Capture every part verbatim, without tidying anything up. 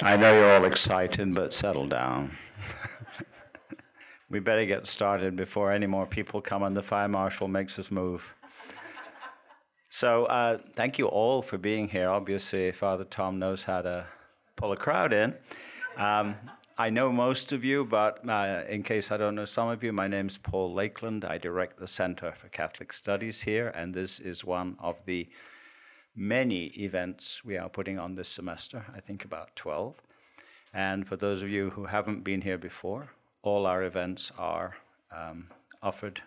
I know you're all excited, but settle down. We better get started before any more people come and the fire marshal makes us move. So uh, thank you all for being here. Obviously, Father Tom knows how to pull a crowd in. Um, I know most of you, but uh, in case I don't know some of you, my name's Paul Lakeland. I direct the Center for Catholic Studies here, and this is one of the many events we are putting on this semester, I think about twelve. And for those of you who haven't been here before, all our events are um, offered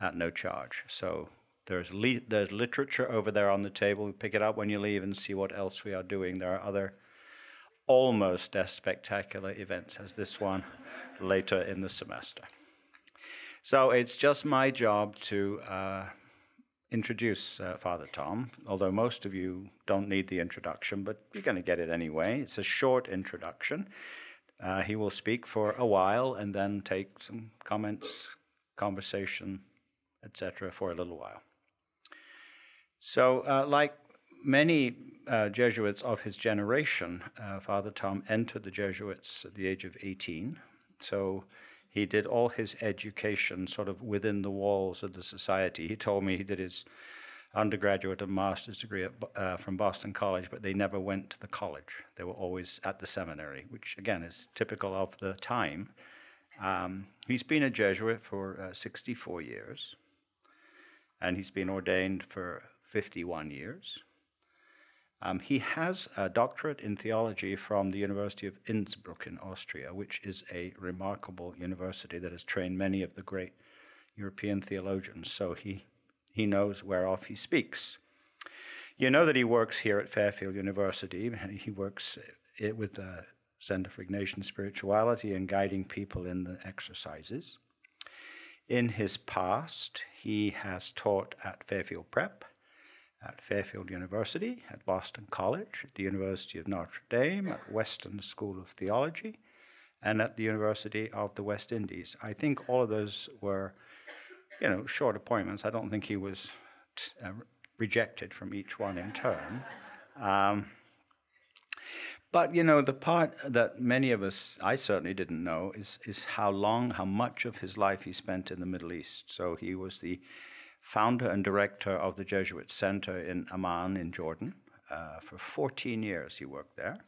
at no charge. So there's, li there's literature over there on the table. Pick it up when you leave and see what else we are doing. There are other almost as spectacular events as this one later in the semester. So it's just my job to uh, introduce uh, Father Tom, although most of you don't need the introduction, but you're going to get it anyway. It's a short introduction. Uh, he will speak for a while and then take some comments, conversation, et cetera for a little while. So uh, like many uh, Jesuits of his generation, uh, Father Tom entered the Jesuits at the age of eighteen. So he did all his education sort of within the walls of the society. He told me he did his undergraduate and master's degree at, uh, from Boston College, but they never went to the college. They were always at the seminary, which again is typical of the time. Um, he's been a Jesuit for uh, sixty-four years, and he's been ordained for fifty-one years. Um, he has a doctorate in theology from the University of Innsbruck in Austria, which is a remarkable university that has trained many of the great European theologians. So he He knows whereof he speaks. You know that he works here at Fairfield University. He works with the Center for Ignatian Spirituality and guiding people in the exercises. In his past, he has taught at Fairfield Prep, at Fairfield University, at Boston College, at the University of Notre Dame, at Western School of Theology, and at the University of the West Indies. I think all of those were, you know, short appointments. I don't think he was t uh, rejected from each one in turn. Um, but, you know, the part that many of us, I certainly didn't know, is, is how long, how much of his life he spent in the Middle East. So he was the founder and director of the Jesuit Center in Amman in Jordan. Uh, for fourteen years he worked there.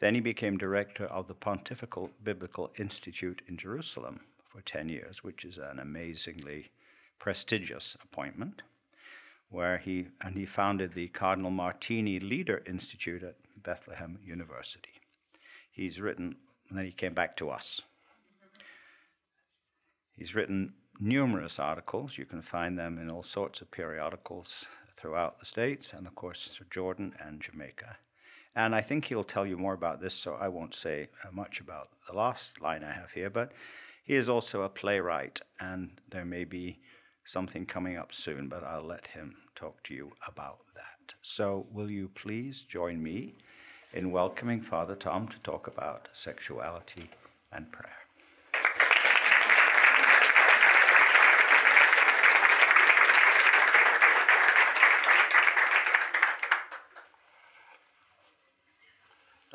Then he became director of the Pontifical Biblical Institute in Jerusalem for ten years, which is an amazingly prestigious appointment, where he and he founded the Cardinal Martini Leader Institute at Bethlehem University. He's written, and then he came back to us. He's written numerous articles. You can find them in all sorts of periodicals throughout the States, and of course Jordan and Jamaica. And I think he'll tell you more about this, so I won't say much about the last line I have here, but he is also a playwright, and there may be something coming up soon, but I'll let him talk to you about that. So will you please join me in welcoming Father Tom to talk about sexuality and prayer.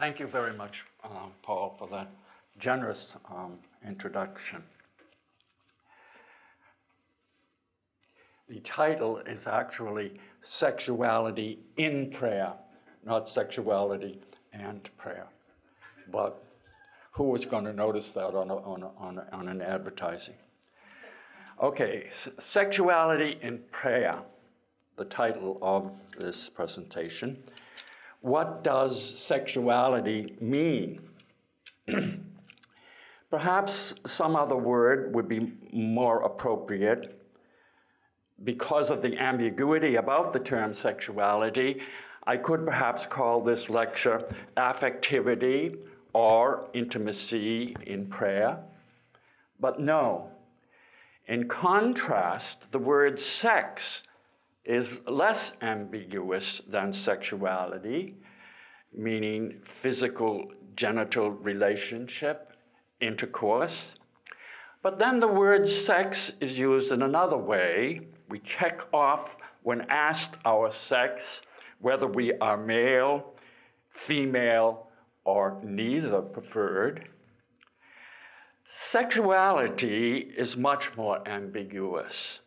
Thank you very much, uh, Paul, for that generous um, introduction. The title is actually Sexuality in Prayer, not Sexuality and Prayer. But who was going to notice that on, a, on, a, on, a, on an advertising? Okay, S Sexuality in Prayer, the title of this presentation. What does sexuality mean? Perhaps some other word would be more appropriate. Because of the ambiguity about the term sexuality, I could perhaps call this lecture affectivity or intimacy in prayer. But no. In contrast, the word sex is less ambiguous than sexuality, meaning physical genital relationship, intercourse. But then the word sex is used in another way. We check off when asked our sex, whether we are male, female, or neither preferred. Sexuality is much more ambiguous.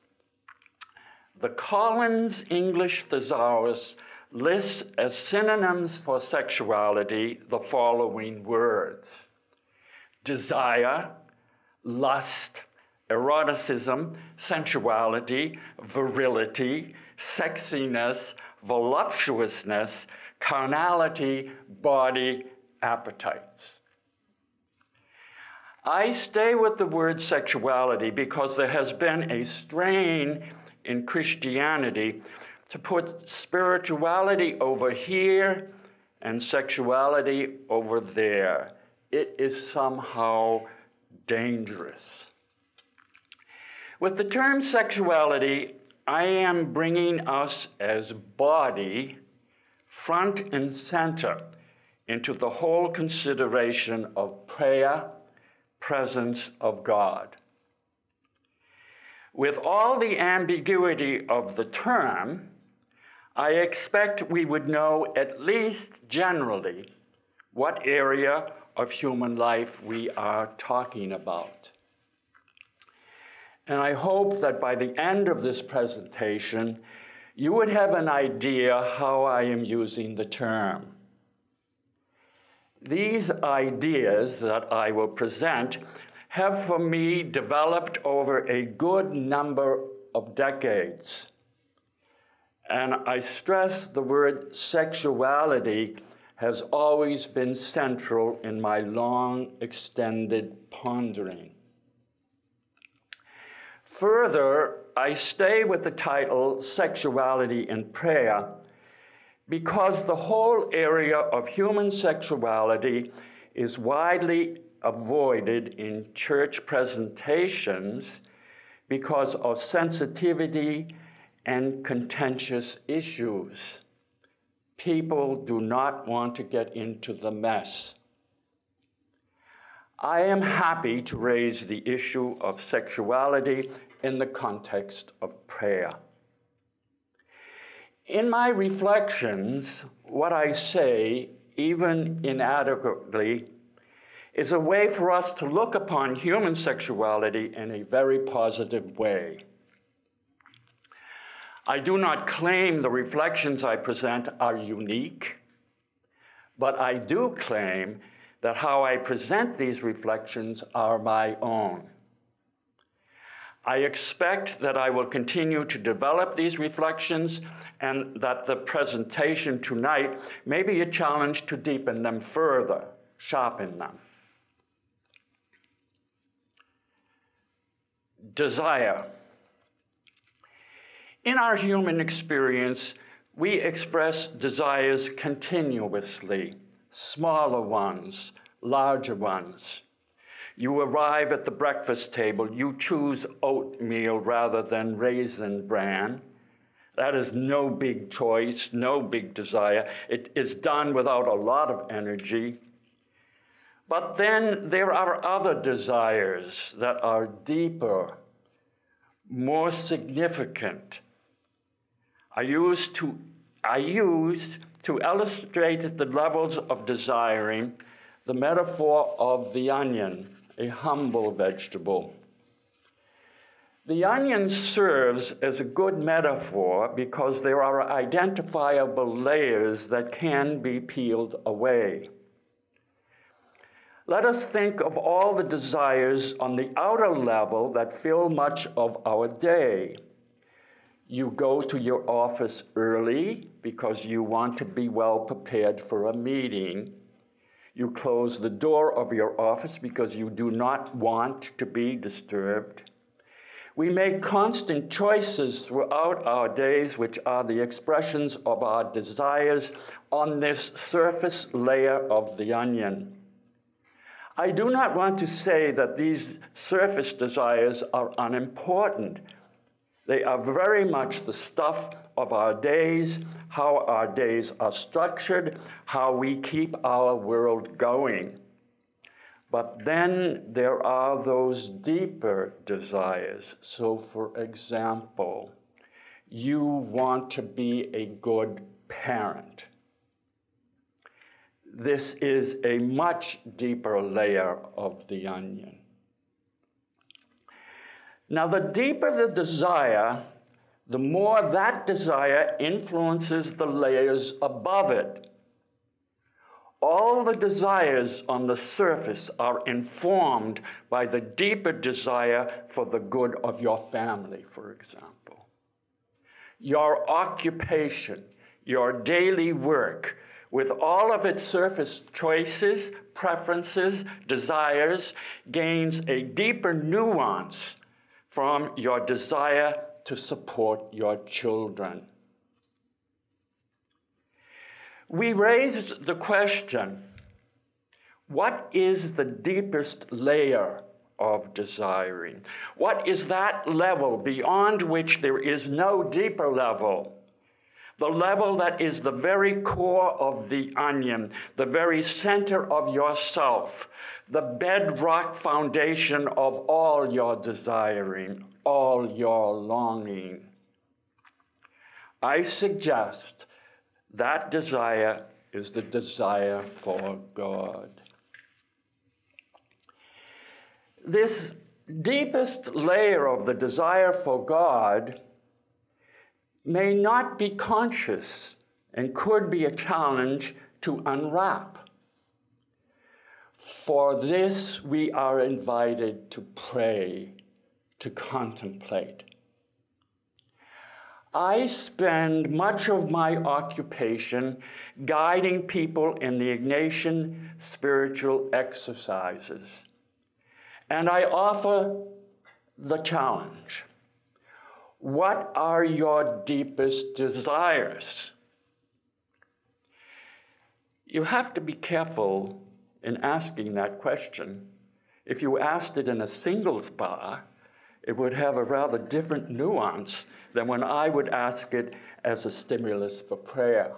The Collins English Thesaurus lists as synonyms for sexuality the following words: desire, lust, eroticism, sensuality, virility, sexiness, voluptuousness, carnality, body, appetites. I stay with the word sexuality because there has been a strain in Christianity to put spirituality over here and sexuality over there. It is somehow dangerous. With the term sexuality, I am bringing us as body front and center into the whole consideration of prayer, presence of God. With all the ambiguity of the term, I expect we would know at least generally what area of human life we are talking about. And I hope that by the end of this presentation, you would have an idea how I am using the term. These ideas that I will present have for me developed over a good number of decades. And I stress the word sexuality has always been central in my long extended pondering. Further, I stay with the title Sexuality in Prayer because the whole area of human sexuality is widely avoided in church presentations because of sensitivity and contentious issues. People do not want to get into the mess. I am happy to raise the issue of sexuality in the context of prayer. In my reflections, what I say, even inadequately, is a way for us to look upon human sexuality in a very positive way. I do not claim the reflections I present are unique, but I do claim that how I present these reflections are my own. I expect that I will continue to develop these reflections and that the presentation tonight may be a challenge to deepen them further, sharpen them. Desire. In our human experience, we express desires continuously, smaller ones, larger ones. You arrive at the breakfast table, you choose oatmeal rather than raisin bran. That is no big choice, no big desire. It is done without a lot of energy. But then there are other desires that are deeper, more significant. I used to, I used to illustrate the levels of desiring the metaphor of the onion, a humble vegetable. The onion serves as a good metaphor because there are identifiable layers that can be peeled away. Let us think of all the desires on the outer level that fill much of our day. You go to your office early because you want to be well prepared for a meeting. You close the door of your office because you do not want to be disturbed. We make constant choices throughout our days, which are the expressions of our desires on this surface layer of the onion. I do not want to say that these surface desires are unimportant. They are very much the stuff of our days, how our days are structured, how we keep our world going. But then there are those deeper desires. So for example, you want to be a good parent. this is a much deeper layer of the onion. Now, the deeper the desire, the more that desire influences the layers above it. All the desires on the surface are informed by the deeper desire for the good of your family, for example. Your occupation, your daily work, with all of its surface choices, preferences, desires, gains a deeper nuance from your desire to support your children. We raised the question, what is the deepest layer of desiring? What is that level beyond which there is no deeper level? The level that is the very core of the onion, the very center of yourself, the bedrock foundation of all your desiring, all your longing. I suggest that desire is the desire for God. This deepest layer of the desire for God may not be conscious and could be a challenge to unwrap. For this, we are invited to pray, to contemplate. I spend much of my occupation guiding people in the Ignatian spiritual exercises. And I offer the challenge. What are your deepest desires? You have to be careful in asking that question. If you asked it in a singles bar, it would have a rather different nuance than when I would ask it as a stimulus for prayer.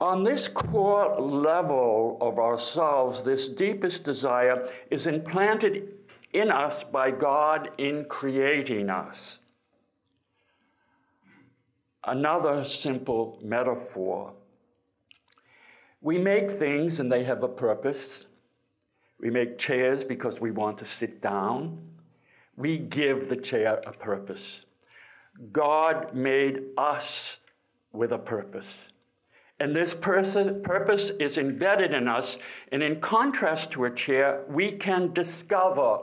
On this core level of ourselves, this deepest desire is implanted in us by God in creating us. Another simple metaphor. We make things and they have a purpose. We make chairs because we want to sit down. We give the chair a purpose. God made us with a purpose. And this purpose is embedded in us. And in contrast to a chair, we can discover,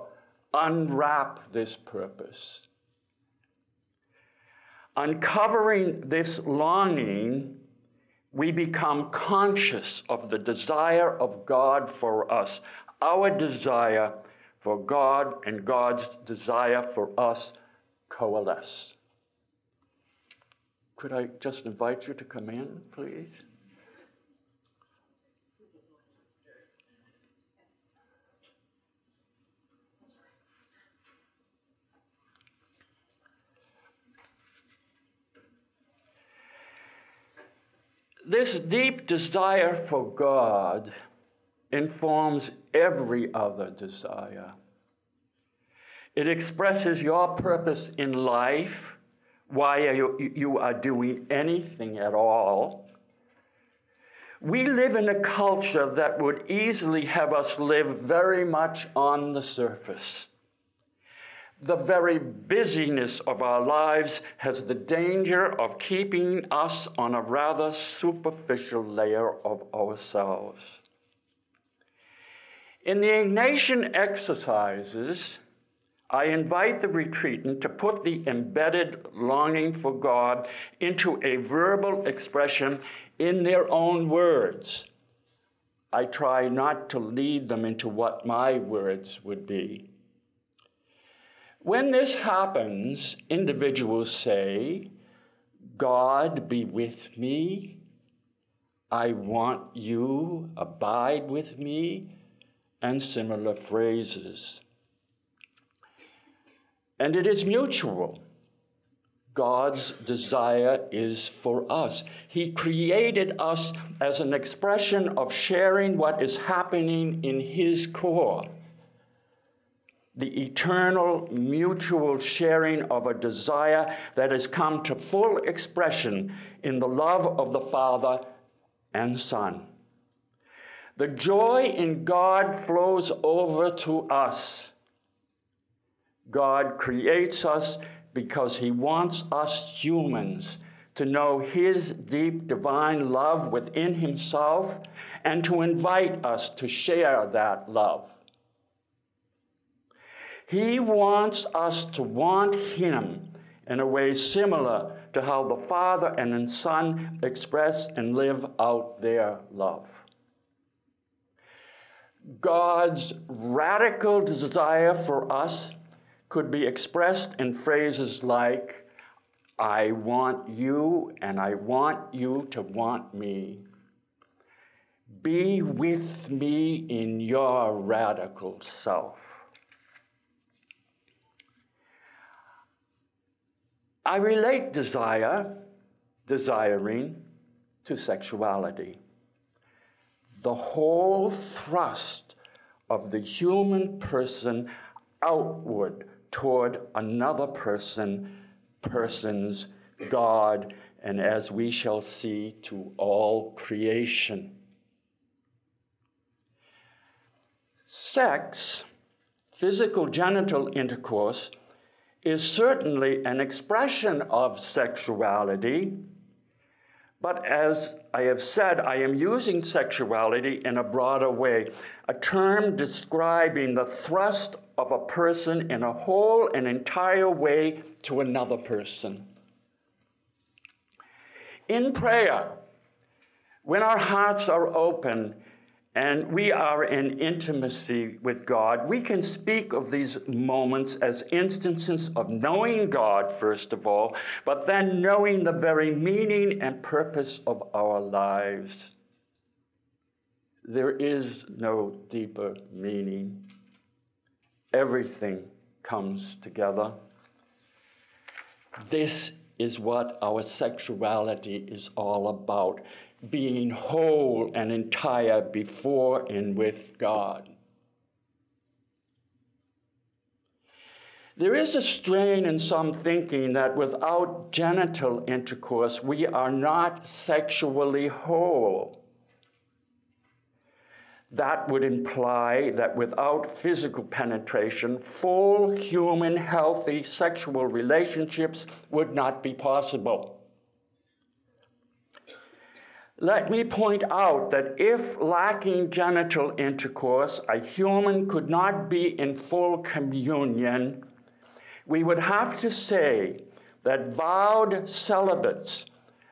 unwrap this purpose. Uncovering this longing, we become conscious of the desire of God for us. Our desire for God and God's desire for us coalesce. Could I just invite you to come in, please? This deep desire for God informs every other desire. It expresses your purpose in life, why are you, you are doing anything at all. We live in a culture that would easily have us live very much on the surface. The very busyness of our lives has the danger of keeping us on a rather superficial layer of ourselves. In the Ignatian exercises, I invite the retreatant to put the embedded longing for God into a verbal expression in their own words. I try not to lead them into what my words would be. When this happens, individuals say, God be with me. I want you, abide with me, and similar phrases. And it is mutual. God's desire is for us. He created us as an expression of sharing what is happening in his core. The eternal mutual sharing of a desire that has come to full expression in the love of the Father and Son. The joy in God flows over to us. God creates us because he wants us humans to know his deep divine love within himself and to invite us to share that love. He wants us to want him in a way similar to how the Father and the Son express and live out their love. God's radical desire for us could be expressed in phrases like, I want you, and I want you to want me. Be with me in your radical self. I relate desire, desiring, to sexuality. The whole thrust of the human person outward toward another person, persons, God, and as we shall see, to all creation. Sex, physical genital intercourse, is certainly an expression of sexuality, but as I have said, I am using sexuality in a broader way, a term describing the thrust of a person in a whole and entire way to another person. In prayer, when our hearts are open, and we are in intimacy with God, we can speak of these moments as instances of knowing God, first of all, but then knowing the very meaning and purpose of our lives. There is no deeper meaning. Everything comes together. This is what our sexuality is all about. Being whole and entire before and with God. There is a strain in some thinking that without genital intercourse, we are not sexually whole. That would imply that without physical penetration, full human, healthy sexual relationships would not be possible. Let me point out that if lacking genital intercourse, a human could not be in full communion, we would have to say that vowed celibates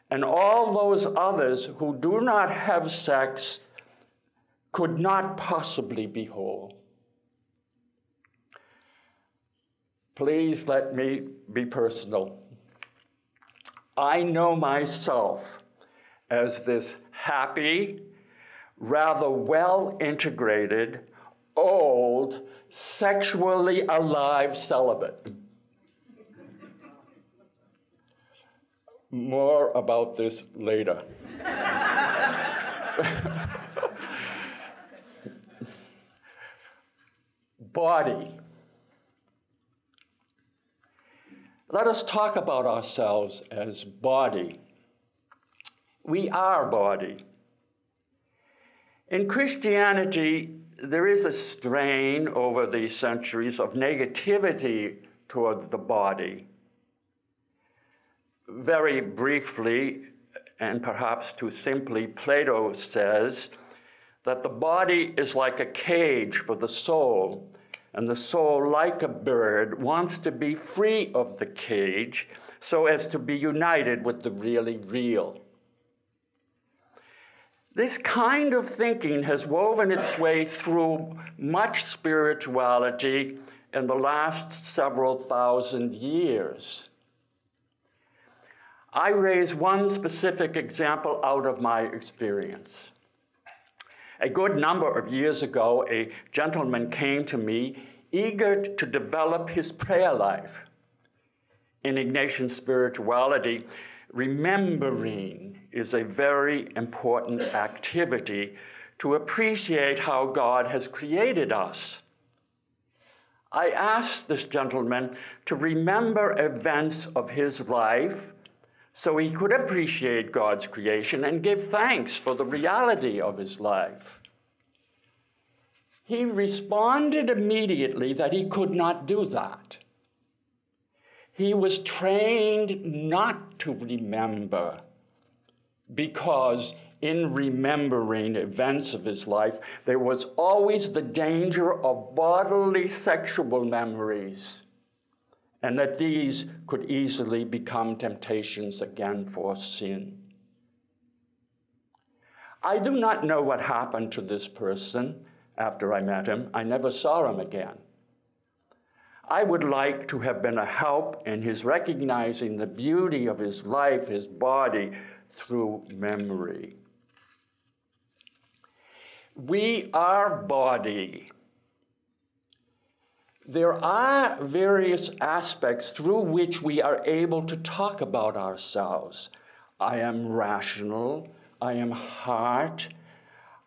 and all those others who do not have sex could not possibly be whole. Please let me be personal. I know myself as this happy, rather well-integrated, old, sexually alive celibate. More about this later. Body. Let us talk about ourselves as body. We are body. In Christianity, there is a strain over the centuries of negativity toward the body. Very briefly, and perhaps too simply, Plato says that the body is like a cage for the soul, and the soul, like a bird, wants to be free of the cage so as to be united with the really real. This kind of thinking has woven its way through much spirituality in the last several thousand years. I raise one specific example out of my experience. A good number of years ago, a gentleman came to me eager to develop his prayer life in Ignatian spirituality. Remembering is a very important activity to appreciate how God has created us. I asked this gentleman to remember events of his life so he could appreciate God's creation and give thanks for the reality of his life. He responded immediately that he could not do that. He was trained not to remember, because in remembering events of his life, there was always the danger of bodily sexual memories, and that these could easily become temptations again for sin. I do not know what happened to this person after I met him. I never saw him again. I would like to have been a help in his recognizing the beauty of his life, his body, through memory. We are body. There are various aspects through which we are able to talk about ourselves. I am rational, I am heart,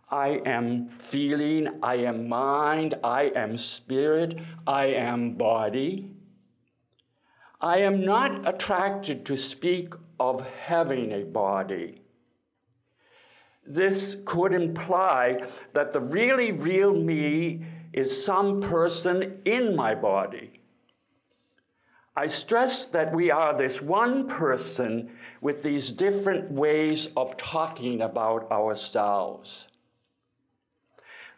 I am feeling, I am mind, I am spirit, I am body. I am not attracted to speak of having a body. This could imply that the really real me is some person in my body. I stress that we are this one person with these different ways of talking about ourselves.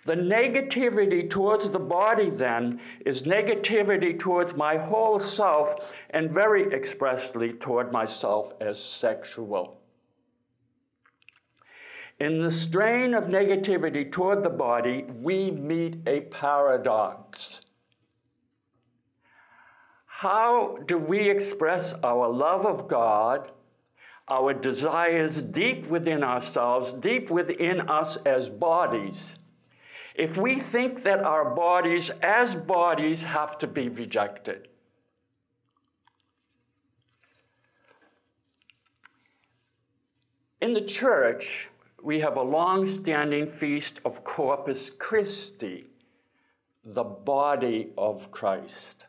The negativity towards the body, then, is negativity towards my whole self, and very expressly toward myself as sexual. In the strain of negativity toward the body, we meet a paradox. How do we express our love of God, our desires deep within ourselves, deep within us as bodies, if we think that our bodies as bodies have to be rejected? In the church, we have a long-standing feast of Corpus Christi, the body of Christ.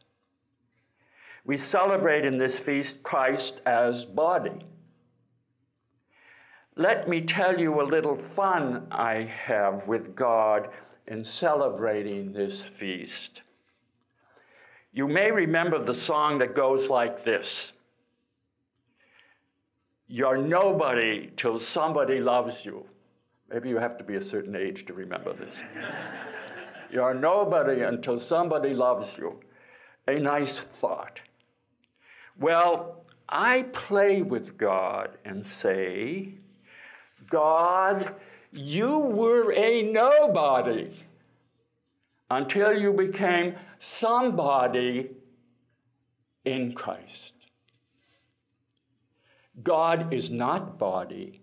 We celebrate in this feast Christ as body. Let me tell you a little fun I have with God in celebrating this feast. You may remember the song that goes like this. You're nobody till somebody loves you. Maybe you have to be a certain age to remember this. You're nobody until somebody loves you. A nice thought. Well, I play with God and say, God, you were a nobody until you became somebody in Christ. God is not body,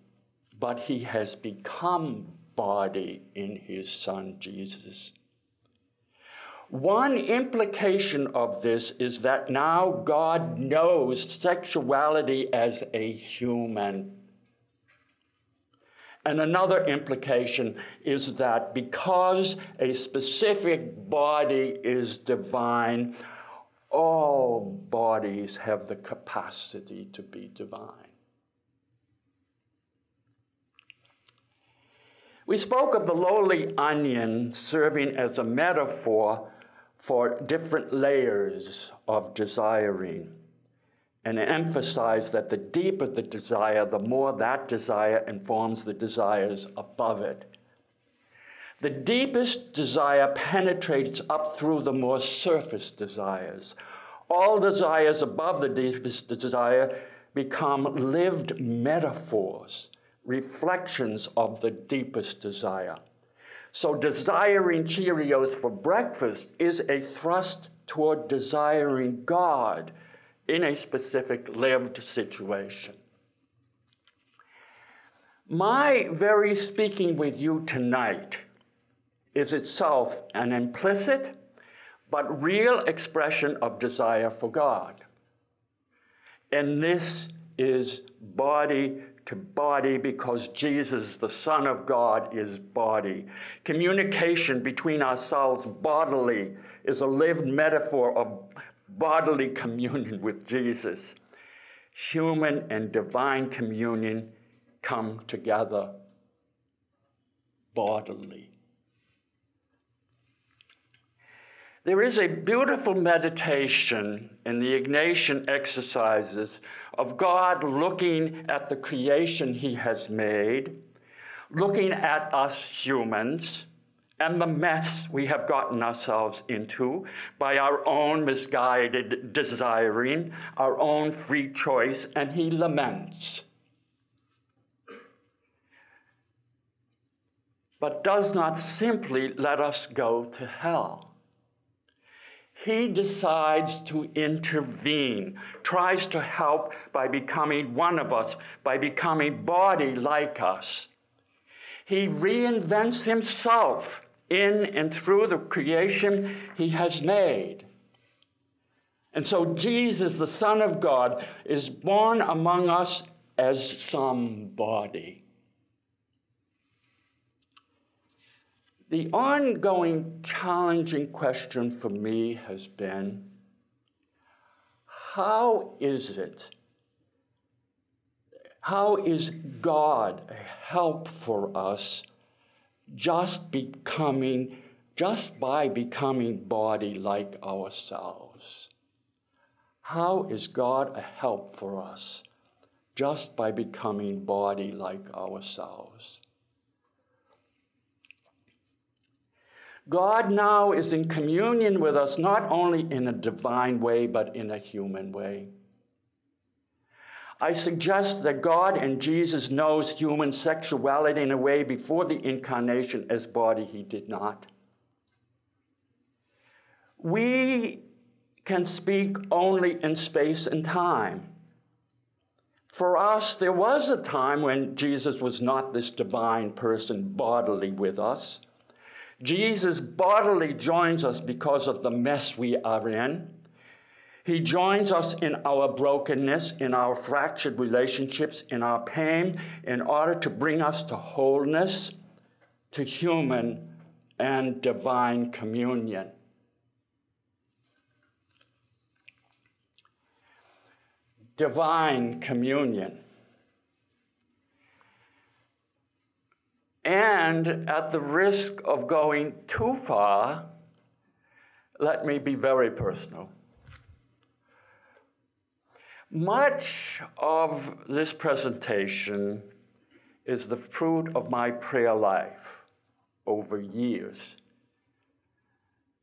but he has become body in his Son, Jesus. One implication of this is that now God knows sexuality as a human. And another implication is that because a specific body is divine, all bodies have the capacity to be divine. We spoke of the lowly onion serving as a metaphor for different layers of desiring, and emphasize that the deeper the desire, the more that desire informs the desires above it. The deepest desire penetrates up through the more surface desires. All desires above the deepest desire become lived metaphors, reflections of the deepest desire. So desiring Cheerios for breakfast is a thrust toward desiring God in a specific lived situation. My very speaking with you tonight is itself an implicit but real expression of desire for God. And this is body to body because Jesus, the Son of God, is body. Communication between ourselves bodily is a lived metaphor of bodily communion with Jesus. human and divine communion come together bodily. There is a beautiful meditation in the Ignatian exercises of God looking at the creation he has made, looking at us humans, and the mess we have gotten ourselves into by our own misguided desiring, our own free choice, and he laments, but does not simply let us go to hell. He decides to intervene, tries to help by becoming one of us, by becoming body like us. He reinvents himself in and through the creation he has made. And so Jesus, the Son of God, is born among us as somebody. The ongoing challenging question for me has been, how is it, how is God a help for us just becoming, just by becoming body like ourselves? How is God a help for us just by becoming body like ourselves? God now is in communion with us, not only in a divine way, but in a human way. I suggest that God and Jesus knows human sexuality in a way before the incarnation as body he did not. We can speak only in space and time. For us, there was a time when Jesus was not this divine person bodily with us. Jesus bodily joins us because of the mess we are in. He joins us in our brokenness, in our fractured relationships, in our pain, in order to bring us to wholeness, to human and divine communion. Divine communion. And at the risk of going too far, let me be very personal. Much of this presentation is the fruit of my prayer life over years.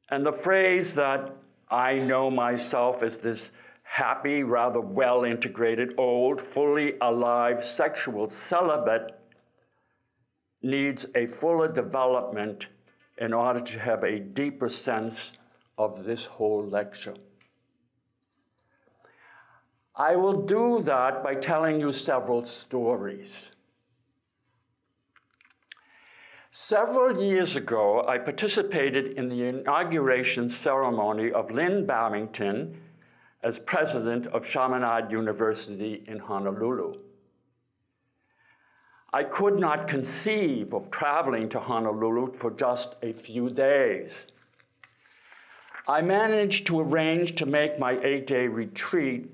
And the phrase that I know myself as this happy, rather well-integrated, old, fully alive, sexual celibate needs a fuller development in order to have a deeper sense of this whole lecture. I will do that by telling you several stories. Several years ago, I participated in the inauguration ceremony of Lynn Barrington as president of Chaminade University in Honolulu. I could not conceive of traveling to Honolulu for just a few days. I managed to arrange to make my eight-day retreat,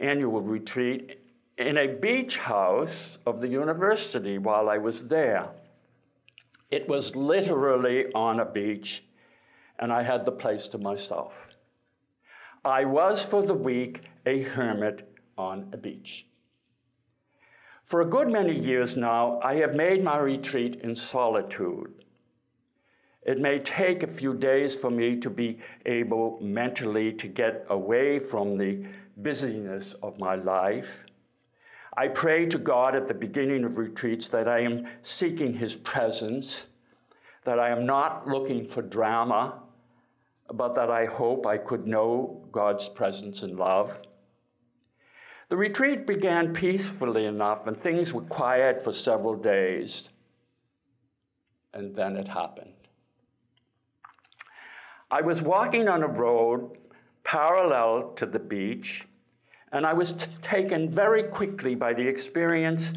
annual retreat, in a beach house of the university while I was there. It was literally on a beach, and I had the place to myself. I was, for the week, a hermit on a beach. For a good many years now, I have made my retreat in solitude. It may take a few days for me to be able mentally to get away from the busyness of my life. I pray to God at the beginning of retreats that I am seeking his presence, that I am not looking for drama, but that I hope I could know God's presence and love. The retreat began peacefully enough, and things were quiet for several days. And then it happened. I was walking on a road parallel to the beach, and I was taken very quickly by the experience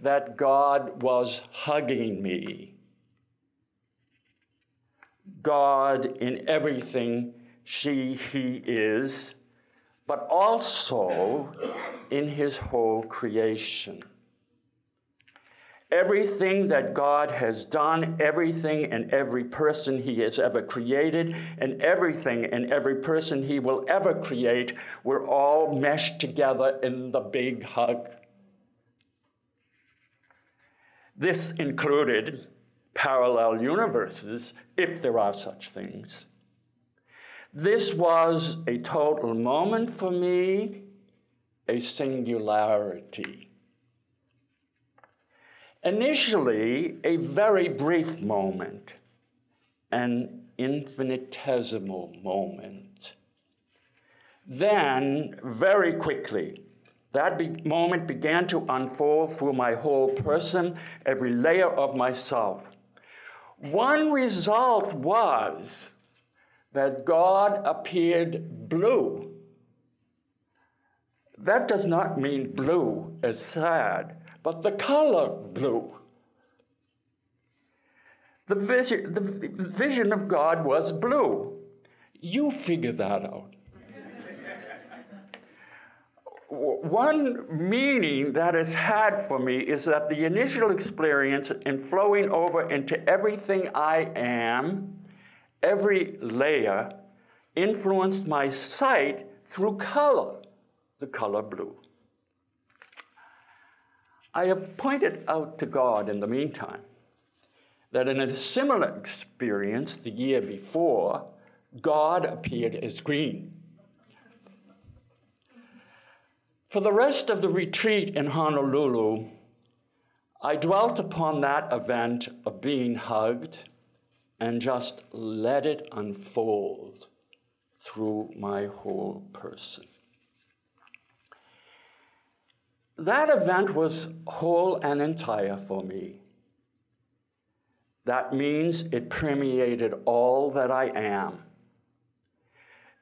that God was hugging me. God in everything she, he is, but also in his whole creation. Everything that God has done, everything and every person he has ever created, and everything and every person he will ever create, we're all meshed together in the big hug. This included parallel universes, if there are such things. This was a total moment for me, a singularity. Initially, a very brief moment, an infinitesimal moment. Then, very quickly, that be- moment began to unfold through my whole person, every layer of myself. One result was that God appeared blue. That does not mean blue as sad, but the color blue. The vision, the vision of God was blue. You figure that out. One meaning that it's had for me is that the initial experience in flowing over into everything I am, every layer, influenced my sight through color, the color blue. I have pointed out to God in the meantime that in a similar experience the year before, God appeared as green. For the rest of the retreat in Honolulu, I dwelt upon that event of being hugged and just let it unfold through my whole person. That event was whole and entire for me. That means it permeated all that I am.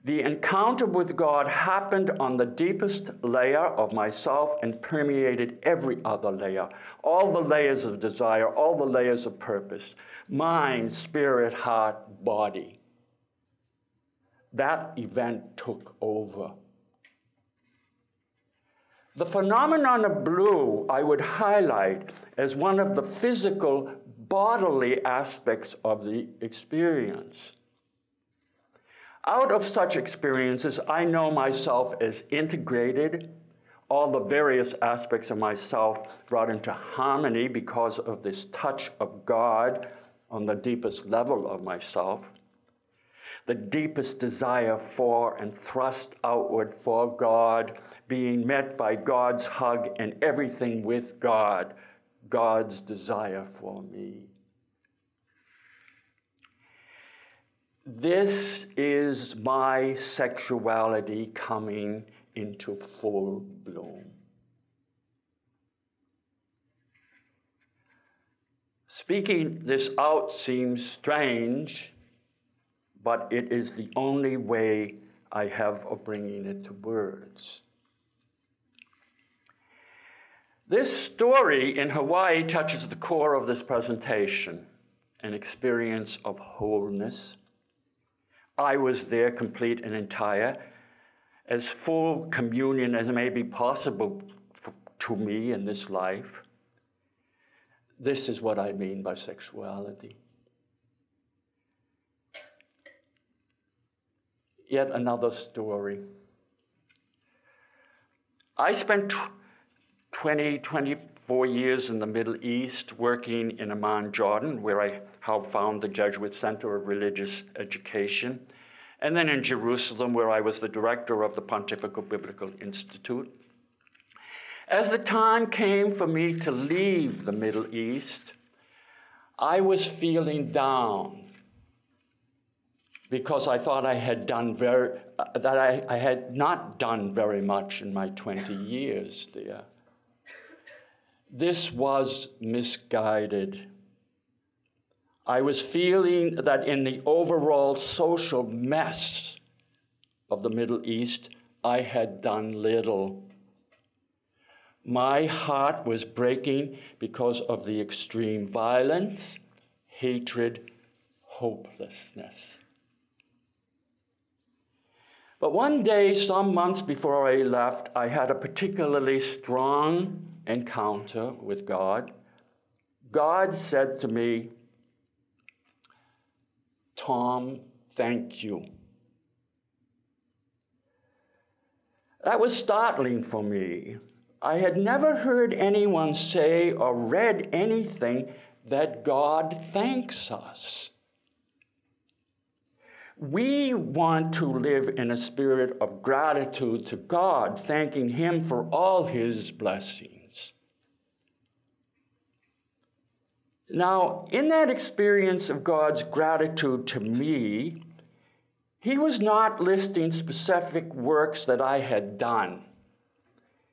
The encounter with God happened on the deepest layer of myself and permeated every other layer, all the layers of desire, all the layers of purpose, mind, spirit, heart, body. That event took over. The phenomenon of blue I would highlight as one of the physical, bodily aspects of the experience. Out of such experiences, I know myself as integrated, all the various aspects of myself brought into harmony because of this touch of God on the deepest level of myself, the deepest desire for and thrust outward for God, being met by God's hug and everything with God, God's desire for me. This is my sexuality coming into full bloom. Speaking this out seems strange, but it is the only way I have of bringing it to words. This story in Hawaii touches the core of this presentation, an experience of wholeness. I was there, complete and entire, as full communion as may be possible for, to me in this life. This is what I mean by sexuality. Yet another story. I spent twenty, twenty-four years in the Middle East working in Amman, Jordan, where I helped found the Jesuit Center of Religious Education, and then in Jerusalem, where I was the director of the Pontifical Biblical Institute. As the time came for me to leave the Middle East, I was feeling down because I thought I had done very, uh, that I, I had not done very much in my twenty years there. This was misguided. I was feeling that in the overall social mess of the Middle East, I had done little. My heart was breaking because of the extreme violence, hatred, hopelessness. But one day, some months before I left, I had a particularly strong encounter with God. God said to me, "Tom, thank you." That was startling for me. I had never heard anyone say or read anything that God thanks us. We want to live in a spirit of gratitude to God, thanking Him for all His blessings. Now, in that experience of God's gratitude to me, He was not listing specific works that I had done.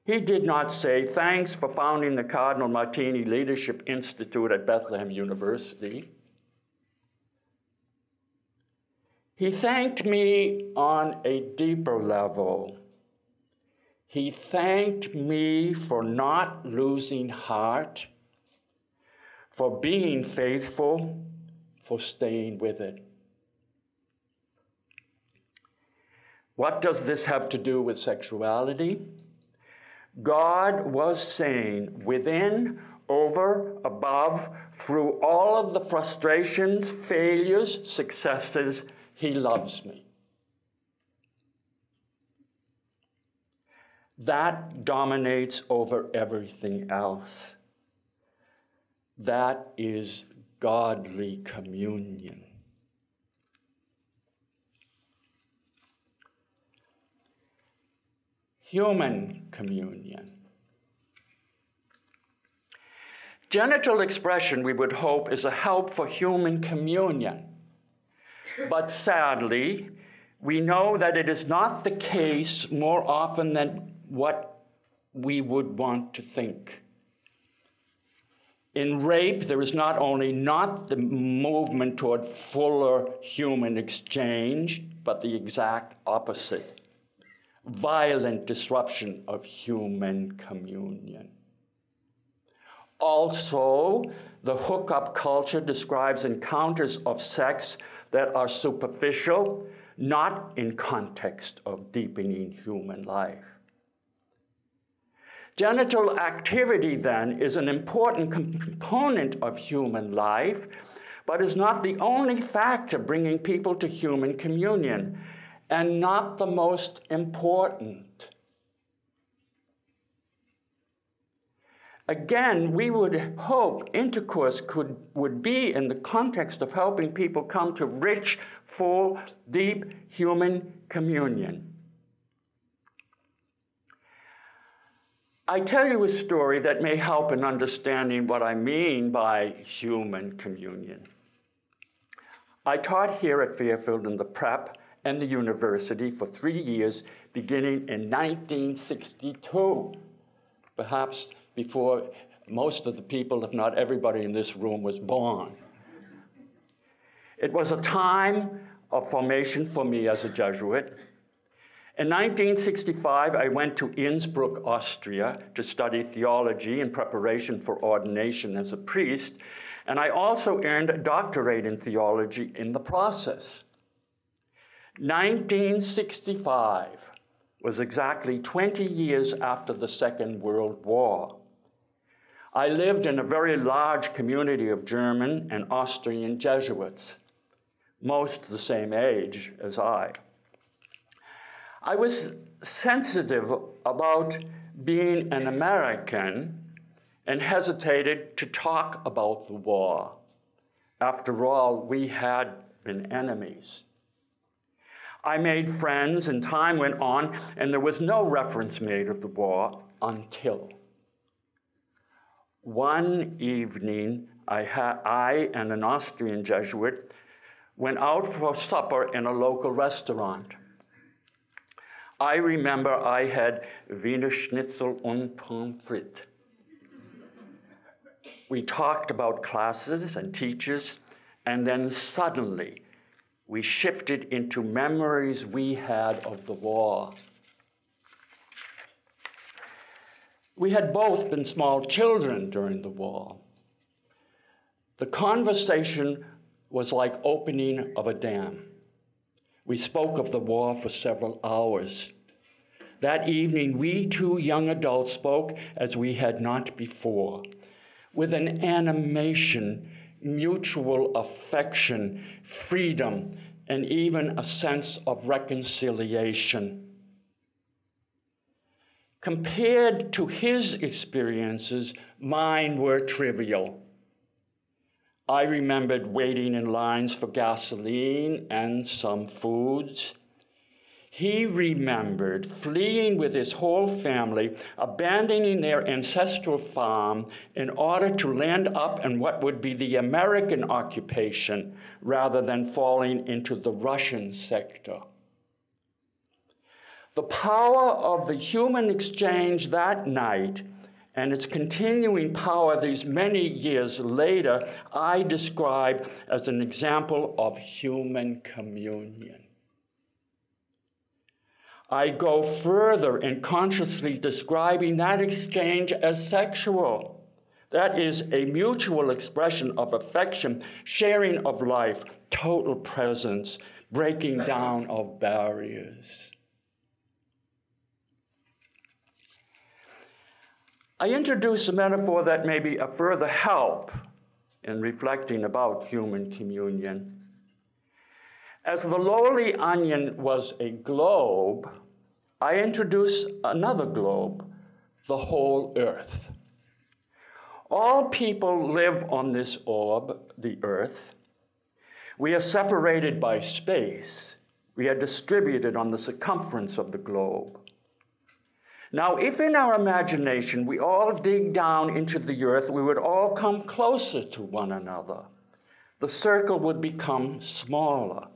He did not say, "Thanks for founding the Cardinal Martini Leadership Institute at Bethlehem University." He thanked me on a deeper level. He thanked me for not losing heart, for being faithful, for staying with it. What does this have to do with sexuality? God was saying, within, over, above, through all of the frustrations, failures, successes, He loves me. That dominates over everything else. That is godly communion. Human communion. Genital expression, we would hope, is a help for human communion. But sadly, we know that it is not the case more often than what we would want to think. In rape, there is not only not the movement toward fuller human exchange, but the exact opposite. Violent disruption of human communion. Also, the hookup culture describes encounters of sex that are superficial, not in context of deepening human life. Genital activity, then, is an important component of human life, but is not the only factor bringing people to human communion. And not the most important. Again, we would hope intercourse could, would be in the context of helping people come to rich, full, deep human communion. I tell you a story that may help in understanding what I mean by human communion. I taught here at Fairfield in the prep and the university for three years, beginning in nineteen sixty-two. Perhaps before most of the people, if not everybody in this room, was born. It was a time of formation for me as a Jesuit. In nineteen sixty-five, I went to Innsbruck, Austria, to study theology in preparation for ordination as a priest, and I also earned a doctorate in theology in the process. nineteen sixty-five was exactly twenty years after the Second World War. I lived in a very large community of German and Austrian Jesuits, most the same age as I. I was sensitive about being an American and hesitated to talk about the war. After all, we had been enemies. I made friends, and time went on, and there was no reference made of the war until one evening, I, ha I and an Austrian Jesuit went out for supper in a local restaurant. I remember I had Wiener Schnitzel und Pommes frites. We talked about classes and teachers, and then suddenly, we shifted into memories we had of the war. We had both been small children during the war. The conversation was like opening of a dam. We spoke of the war for several hours. That evening, we two young adults spoke as we had not before, with an animation, mutual affection, freedom, and even a sense of reconciliation. Compared to his experiences, mine were trivial. I remembered waiting in lines for gasoline and some foods. He remembered fleeing with his whole family, abandoning their ancestral farm in order to land up in what would be the American occupation rather than falling into the Russian sector. The power of the human exchange that night and its continuing power these many years later, I describe as an example of human communion. I go further in consciously describing that exchange as sexual. That is a mutual expression of affection, sharing of life, total presence, breaking down of barriers. I introduce a metaphor that may be a further help in reflecting about human communion. As the lowly onion was a globe, I introduce another globe, the whole earth. All people live on this orb, the earth. We are separated by space. We are distributed on the circumference of the globe. Now, if in our imagination we all dig down into the earth, we would all come closer to one another. The circle would become smaller.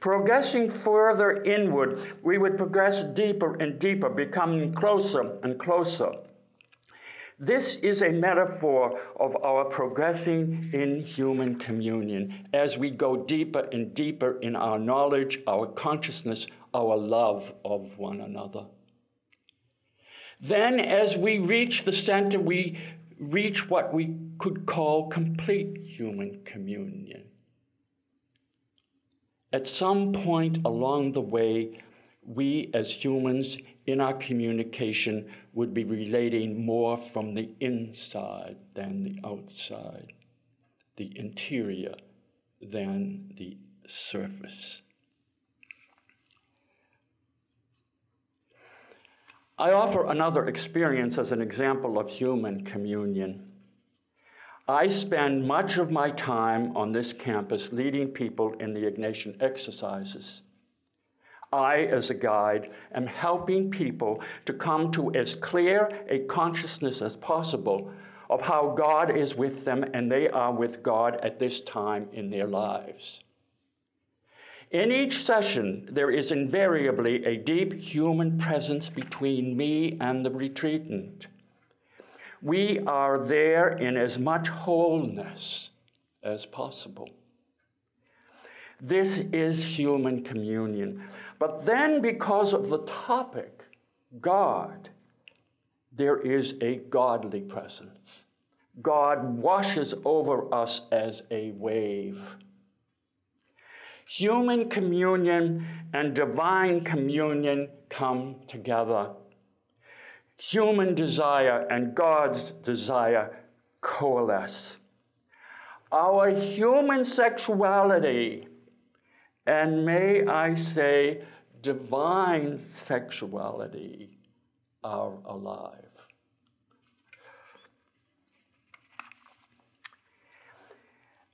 Progressing further inward, we would progress deeper and deeper, becoming closer and closer. This is a metaphor of our progressing in human communion as we go deeper and deeper in our knowledge, our consciousness, our love of one another. Then, as we reach the center, we reach what we could call complete human communion. At some point along the way, we as humans in our communication would be relating more from the inside than the outside, the interior than the surface. I offer another experience as an example of human communion. I spend much of my time on this campus leading people in the Ignatian exercises. I, as a guide, am helping people to come to as clear a consciousness as possible of how God is with them and they are with God at this time in their lives. In each session, there is invariably a deep human presence between me and the retreatant. We are there in as much wholeness as possible. This is human communion. But then, because of the topic, God, there is a godly presence. God washes over us as a wave. Human communion and divine communion come together. Human desire and God's desire coalesce. Our human sexuality, and may I say, divine sexuality, are alive.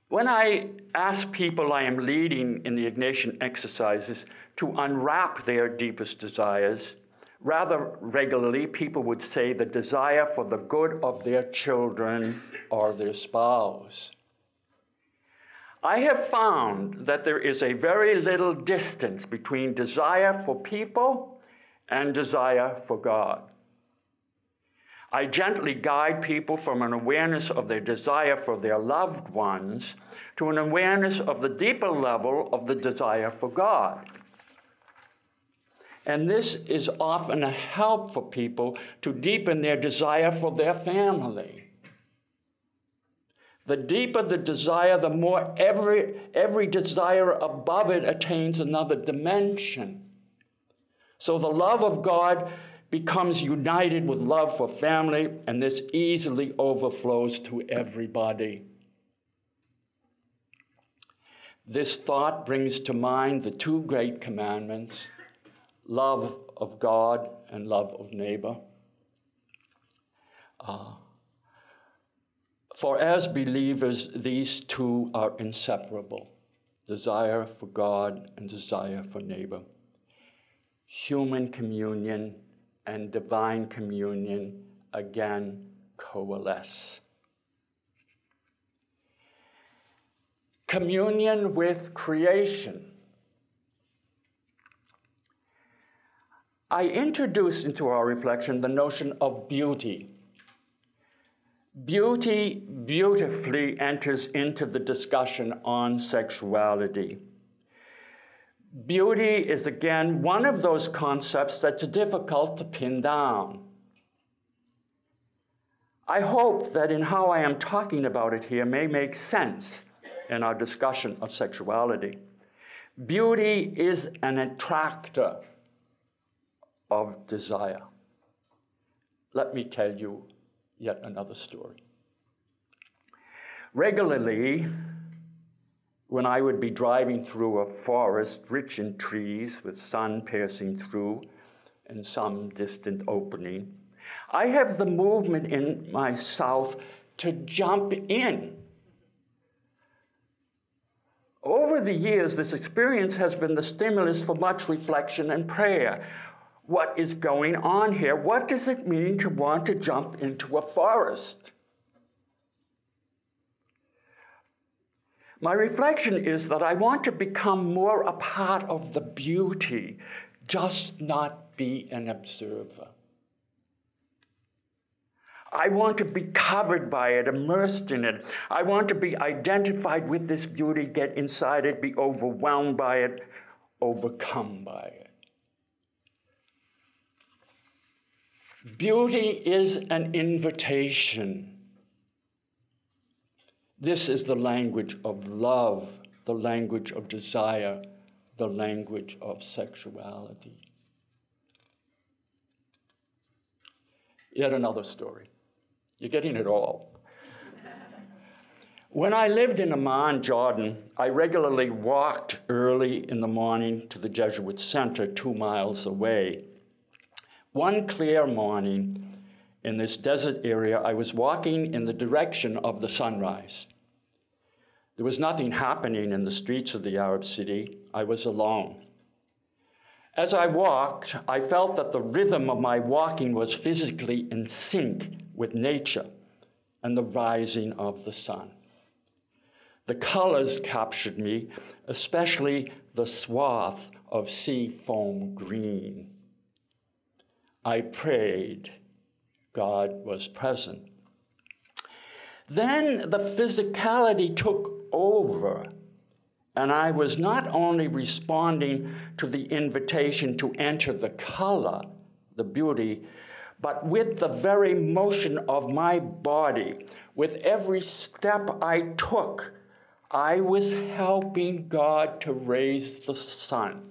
When I ask people I am leading in the Ignatian exercises to unwrap their deepest desires, rather regularly, people would say the desire for the good of their children or their spouse. I have found that there is a very little distance between desire for people and desire for God. I gently guide people from an awareness of their desire for their loved ones to an awareness of the deeper level of the desire for God. And this is often a help for people to deepen their desire for their family. The deeper the desire, the more every, every desire above it attains another dimension. So the love of God becomes united with love for family, and this easily overflows to everybody. This thought brings to mind the two great commandments, love of God and love of neighbor. Uh, For as believers, these two are inseparable, desire for God and desire for neighbor. Human communion and divine communion again coalesce. Communion with creation. I introduced into our reflection the notion of beauty. Beauty beautifully enters into the discussion on sexuality. Beauty is again one of those concepts that's difficult to pin down. I hope that in how I am talking about it here may make sense in our discussion of sexuality. Beauty is an attractor of desire. Let me tell you yet another story. Regularly, when I would be driving through a forest rich in trees with sun piercing through and some distant opening, I have the movement in myself to jump in. Over the years, this experience has been the stimulus for much reflection and prayer. What is going on here? What does it mean to want to jump into a forest? My reflection is that I want to become more a part of the beauty, just not be an observer. I want to be covered by it, immersed in it. I want to be identified with this beauty, get inside it, be overwhelmed by it, overcome by it. Beauty is an invitation. This is the language of love, the language of desire, the language of sexuality. Yet another story. You're getting it all. When I lived in Amman, Jordan, I regularly walked early in the morning to the Jesuit Center, two miles away. One clear morning in this desert area, I was walking in the direction of the sunrise. There was nothing happening in the streets of the Arab city. I was alone. As I walked, I felt that the rhythm of my walking was physically in sync with nature and the rising of the sun. The colors captured me, especially the swath of sea foam green. I prayed. God was present. Then the physicality took over, and I was not only responding to the invitation to enter the color, the beauty, but with the very motion of my body, with every step I took, I was helping God to raise the sun.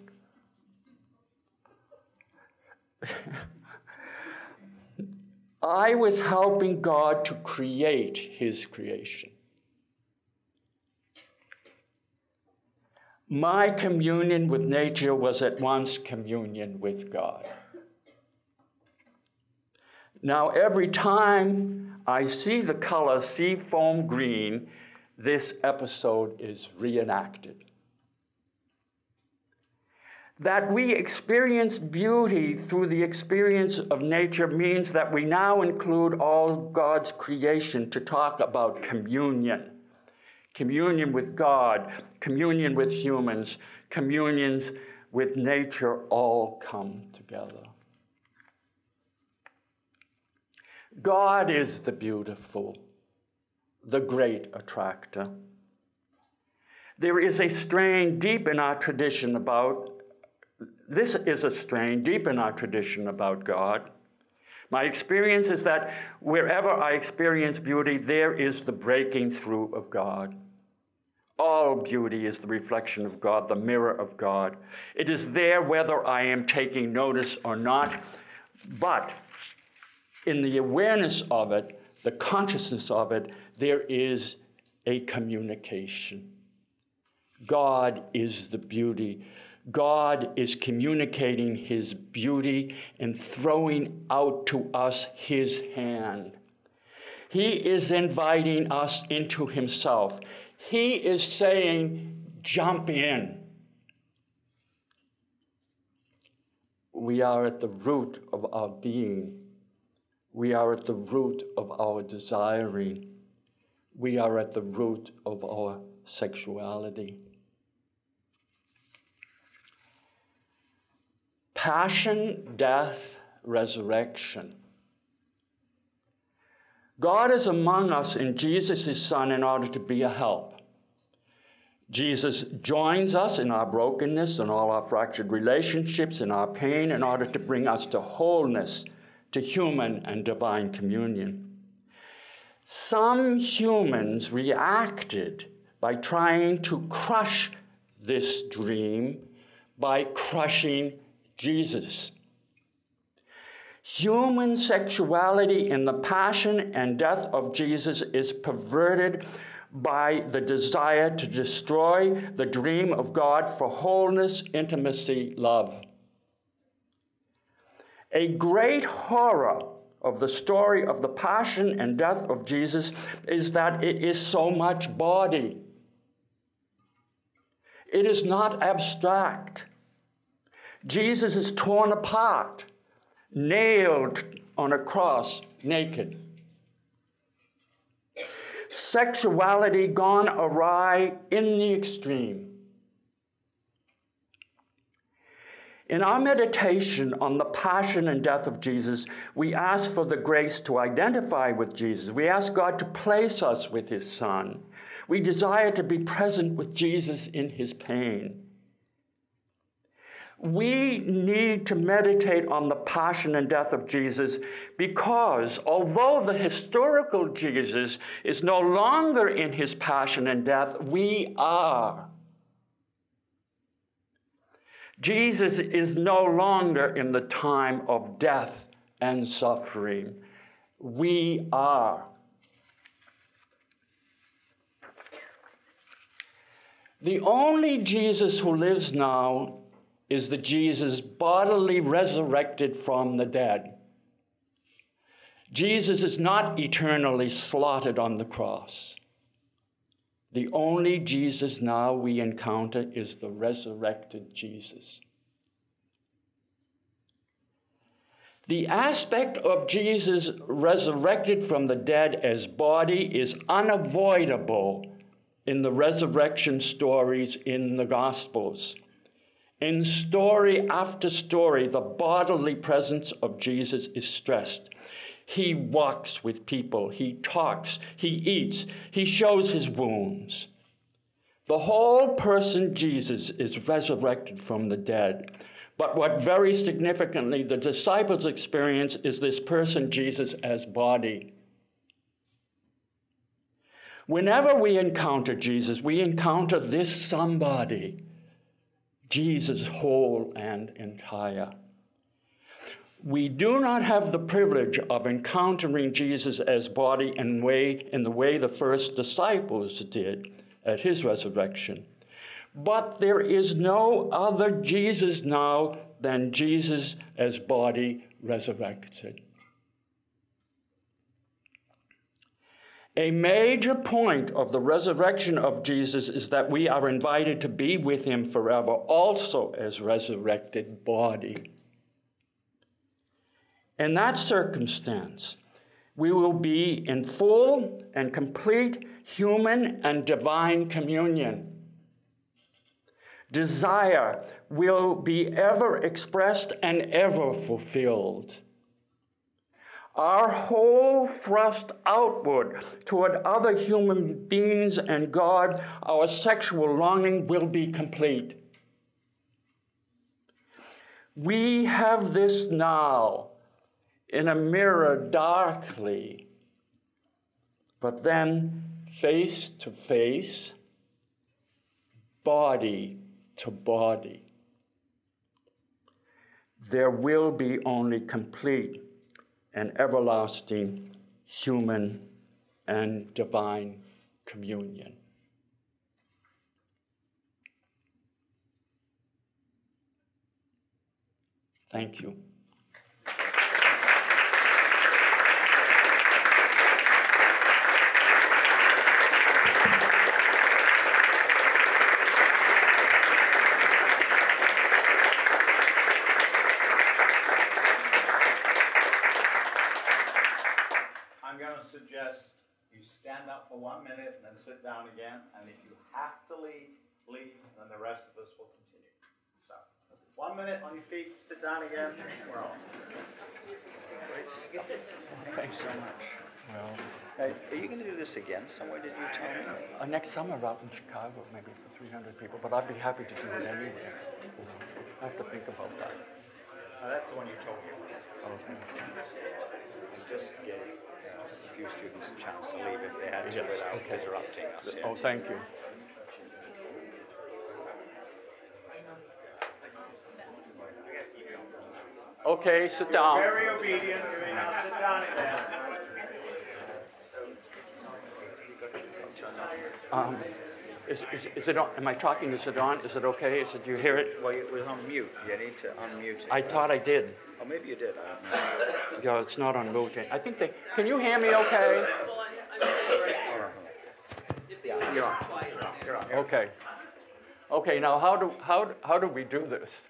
I was helping God to create his creation. My communion with nature was at once communion with God. Now, every time I see the color sea foam green, this episode is reenacted. That we experience beauty through the experience of nature means that we now include all God's creation to talk about communion. Communion with God, communion with humans, communions with nature all come together. God is the beautiful, the great attractor. There is a strain deep in our tradition about This is a strain deep in our tradition about God, My experience is that wherever I experience beauty, there is the breaking through of God. All beauty is the reflection of God, the mirror of God. It is there whether I am taking notice or not, but in the awareness of it, the consciousness of it, there is a communication. God is the beauty. God is communicating his beauty and throwing out to us his hand. He is inviting us into himself. He is saying, jump in. We are at the root of our being. We are at the root of our desiring. We are at the root of our sexuality. Passion, death, resurrection. God is among us in Jesus, his son, in order to be a help. Jesus joins us in our brokenness and all our fractured relationships and our pain in order to bring us to wholeness, to human and divine communion. Some humans reacted by trying to crush this dream by crushing Jesus. Human sexuality in the passion and death of Jesus is perverted by the desire to destroy the dream of God for wholeness, intimacy, love. A great horror of the story of the passion and death of Jesus is that it is so much body. It is not abstract. Jesus is torn apart, nailed on a cross, naked. Sexuality gone awry in the extreme. In our meditation on the passion and death of Jesus, we ask for the grace to identify with Jesus. We ask God to place us with his son. We desire to be present with Jesus in his pain. We need to meditate on the passion and death of Jesus because although the historical Jesus is no longer in his passion and death, we are. Jesus is no longer in the time of death and suffering. We are. The only Jesus who lives now is the Jesus bodily resurrected from the dead. Jesus is not eternally slaughtered on the cross. The only Jesus now we encounter is the resurrected Jesus. The aspect of Jesus resurrected from the dead as body is unavoidable in the resurrection stories in the Gospels. In story after story, the bodily presence of Jesus is stressed. He walks with people, he talks, he eats, he shows his wounds. The whole person Jesus is resurrected from the dead. But what very significantly the disciples experience is this person Jesus as body. Whenever we encounter Jesus, we encounter this somebody. Jesus whole and entire. We do not have the privilege of encountering Jesus as body and way in the way the first disciples did at his resurrection. But there is no other Jesus now than Jesus as body resurrected. A major point of the resurrection of Jesus is that we are invited to be with him forever, also as resurrected body. In that circumstance, we will be in full and complete human and divine communion. Desire will be ever expressed and ever fulfilled. Our whole thrust outward toward other human beings and God, our sexual longing will be complete. We have this now in a mirror darkly, but then face to face, body to body. There will be only complete and everlasting human and divine communion. Thank you. Sit down again, and if you have to leave, leave, and then the rest of us will continue. So, one minute on your feet, sit down again, and we're on. Thanks so much. Well, hey, are you going to do this again somewhere, did you tell me? Uh, next summer out in Chicago, maybe for three hundred people, but I'd be happy to do it anywhere. I have to think about that. Uh, that's the one you told me. Okay. Just get it. A few students a chance to leave if they had to, yes, without okay. interrupting us. Yeah. Oh, thank you. Okay, sit down. You're very obedient. You may now sit down again. Um, is, is, is it on? Am I talking? Is it on? Is it okay? Is it, do you hear it? Well, it was on mute. You need to unmute it. I thought I did. Oh, maybe you did. I don't know. Yeah, it's not on mute. I think they. Can you hear me okay? Well, I'm, I'm You're on. Okay. Okay, now how do, how, how do we do this?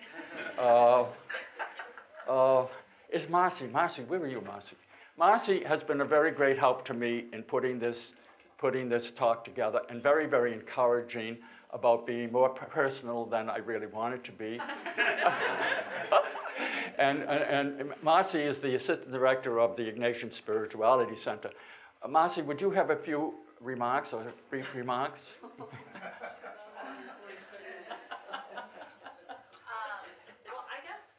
Uh, uh, it's Marcy. Marcy, where are you, Marcy? Marcy has been a very great help to me in putting this, putting this talk together, and very, very encouraging about being more personal than I really wanted to be. And, and, and Marcy is the assistant director of the Ignatian Spirituality Center. Uh, Marcy, would you have a few remarks or brief remarks? um, well, I guess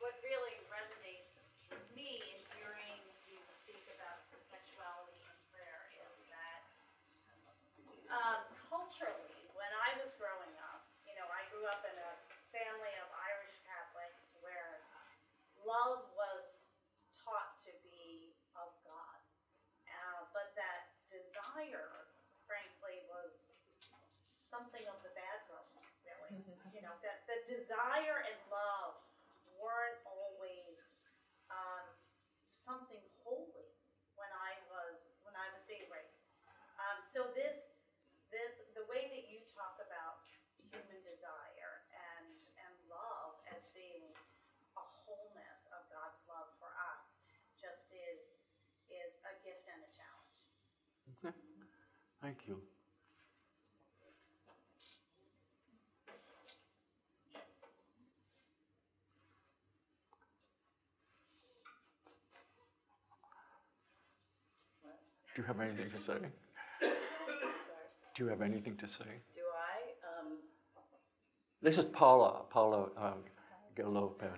what really resonates with me in hearing you speak about sexuality and prayer is that um, culturally, when I was growing up, you know, I grew up in a family of Irish Catholics where love was taught to be of God, uh, but that desire, frankly, was something of the bad girls, really. You know, that the desire and love weren't always um, something holy when I was when I was being raised. Um, so this this the way that you talk about human desire and and love as being wholeness of God's love for us just is is a gift and a challenge. Okay. Thank you. What? Do you have anything to say? Sorry. Do you have anything to say? Do I? Um... This is Paula. Paula um, Galopin.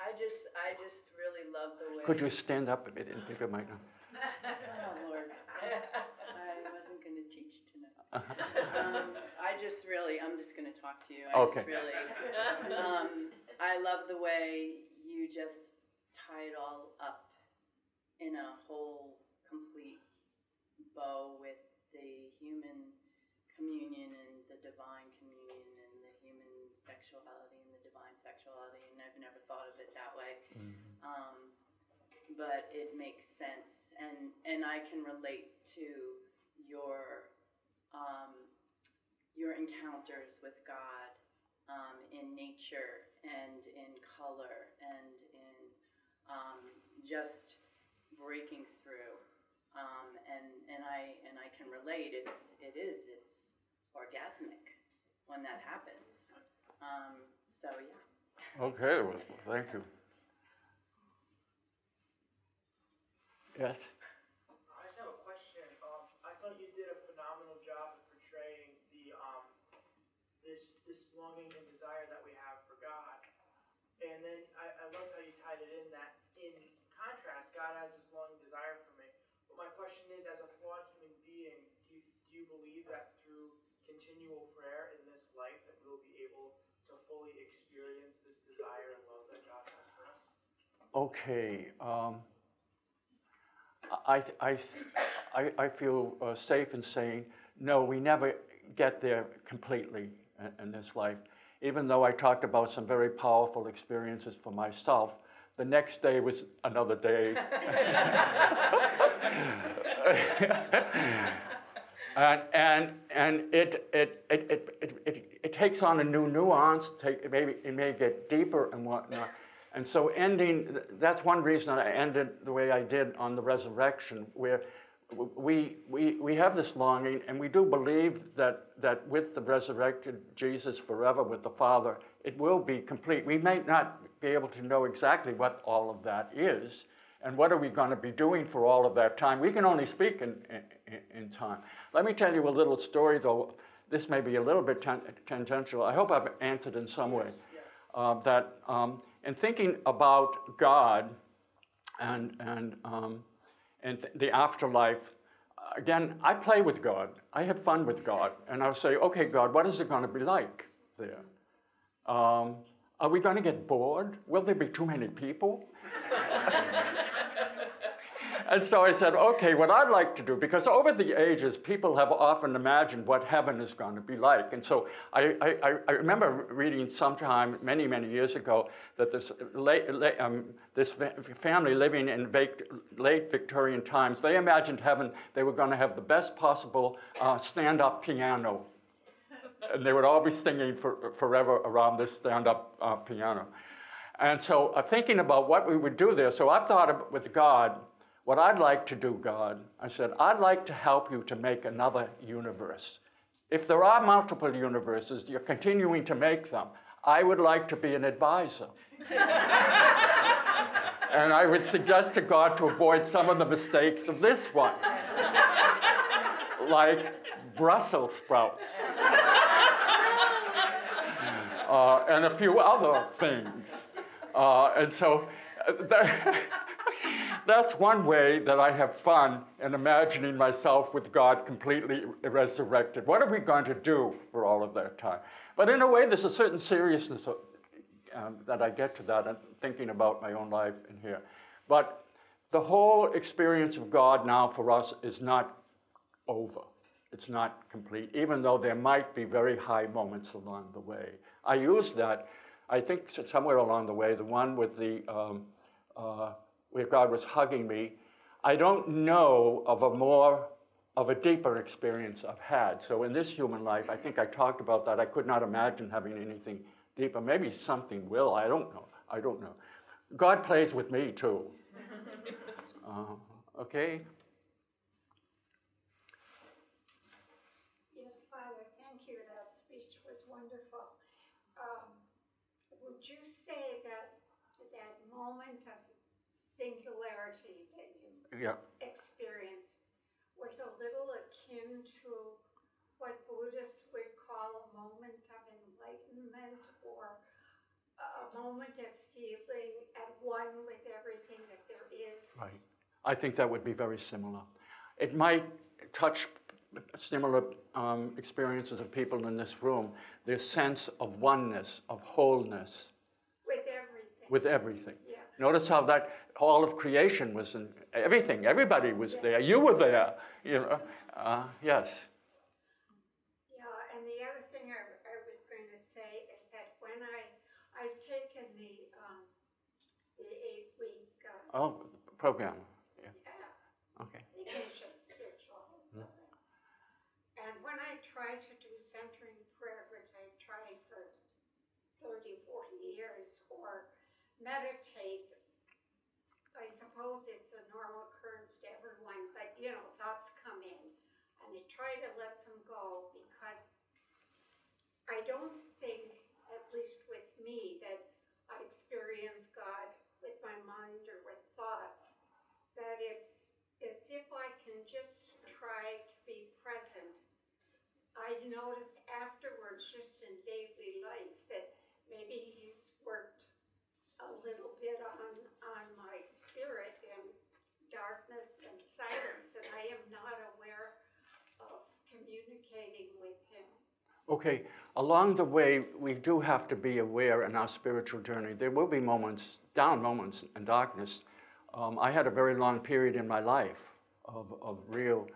I just, I just really love the way. Could you stand up a bit and pick up my mic? Oh Lord, I, I wasn't going to teach tonight. Um, I just really, I'm just going to talk to you. I okay. Just really, um, I love the way you just tie it all up in a whole complete bow with the human communion and the divine communion and the human sexuality and the divine sexuality, and I've never thought of it that way. Mm-hmm. Um, but it makes sense, and, and I can relate to your um, your encounters with God um, in nature and in color and in um, just breaking through. Um, and and I and I can relate. It's it is it's orgasmic when that happens. Um, so, yeah. Okay, well, thank you. Yes? I just have a question. Um, I thought you did a phenomenal job of portraying the um, this this longing and desire that we have for God. And then I, I loved how you tied it in that in contrast, God has this long desire for me. But my question is, as a flawed human being, do you, do you believe that through continual prayer in this life that we'll be able to fully experience this desire and love that God has for us? Okay. Um, I, I, I, I feel uh, safe in saying, no, we never get there completely in, in this life. Even though I talked about some very powerful experiences for myself, the next day was another day. and and, and it, it, it, it, it, it, it takes on a new nuance. Take, maybe it may get deeper and whatnot. And so ending, that's one reason I ended the way I did on the resurrection, where we, we, we have this longing, and we do believe that, that with the resurrected Jesus forever with the Father, it will be complete. We may not be able to know exactly what all of that is, and what are we going to be doing for all of that time. We can only speak in, in, in time. Let me tell you a little story, though. This may be a little bit tan tangential. I hope I've answered in some way. Uh, that um, in thinking about God and, and, um, and th the afterlife, again, I play with God. I have fun with God. And I'll say, okay, God, what is it going to be like there? Um, are we going to get bored? Will there be too many people? And so I said, okay, what I'd like to do, because over the ages, people have often imagined what heaven is going to be like. And so I, I, I remember reading sometime many, many years ago that this, um, this family living in late Victorian times, they imagined heaven, they were going to have the best possible uh, stand-up piano. And they would all be singing for, forever around this stand-up uh, piano. And so uh, thinking about what we would do there, so I thought of, with God, what I'd like to do, God, I said, I'd like to help you to make another universe. If there are multiple universes, you're continuing to make them. I would like to be an advisor. And I would suggest to God to avoid some of the mistakes of this one, like Brussels sprouts uh, and a few other things. Uh, and so... That's one way that I have fun in imagining myself with God completely resurrected. What are we going to do for all of that time? But in a way, there's a certain seriousness of, um, that I get to that and thinking about my own life in here. But the whole experience of God now for us is not over. It's not complete, even though there might be very high moments along the way. I use that, I think somewhere along the way, the one with the... Um, uh, where God was hugging me, I don't know of a more, of a deeper experience I've had. So in this human life, I think I talked about that. I could not imagine having anything deeper. Maybe something will, I don't know. I don't know. God plays with me too. uh, okay? Yes, Father, thank you. That speech was wonderful. Um, would you say that that moment of singularity that you yeah. experienced was a little akin to what Buddhists would call a moment of enlightenment or a moment of feeling at one with everything that there is? Right. I think that would be very similar. It might touch similar um, experiences of people in this room, their sense of oneness, of wholeness. With everything. With everything. Yeah. Notice how that all of creation was in everything. Everybody was yes. there. You were there. You know. Uh, yes. Yeah, and the other thing I, I was going to say is that when I I've taken the um, the eight week uh, oh program. Yeah. yeah. Okay. Ignatian Spirituality Center. Hmm. And when I try to do centering prayer, which I've tried for thirty, forty years, or meditate, I suppose it's a normal occurrence to everyone, but you know, thoughts come in and I try to let them go because I don't think, at least with me, that I experience God with my mind or with thoughts, that it's, it's if I can just try to be present. I notice afterwards, just in daily life, that maybe he's worked a little bit on, on my spirit, silence, and I am not aware of communicating with him. Okay, along the way, we do have to be aware in our spiritual journey. There will be moments, down moments in darkness. Um, I had a very long period in my life of, of real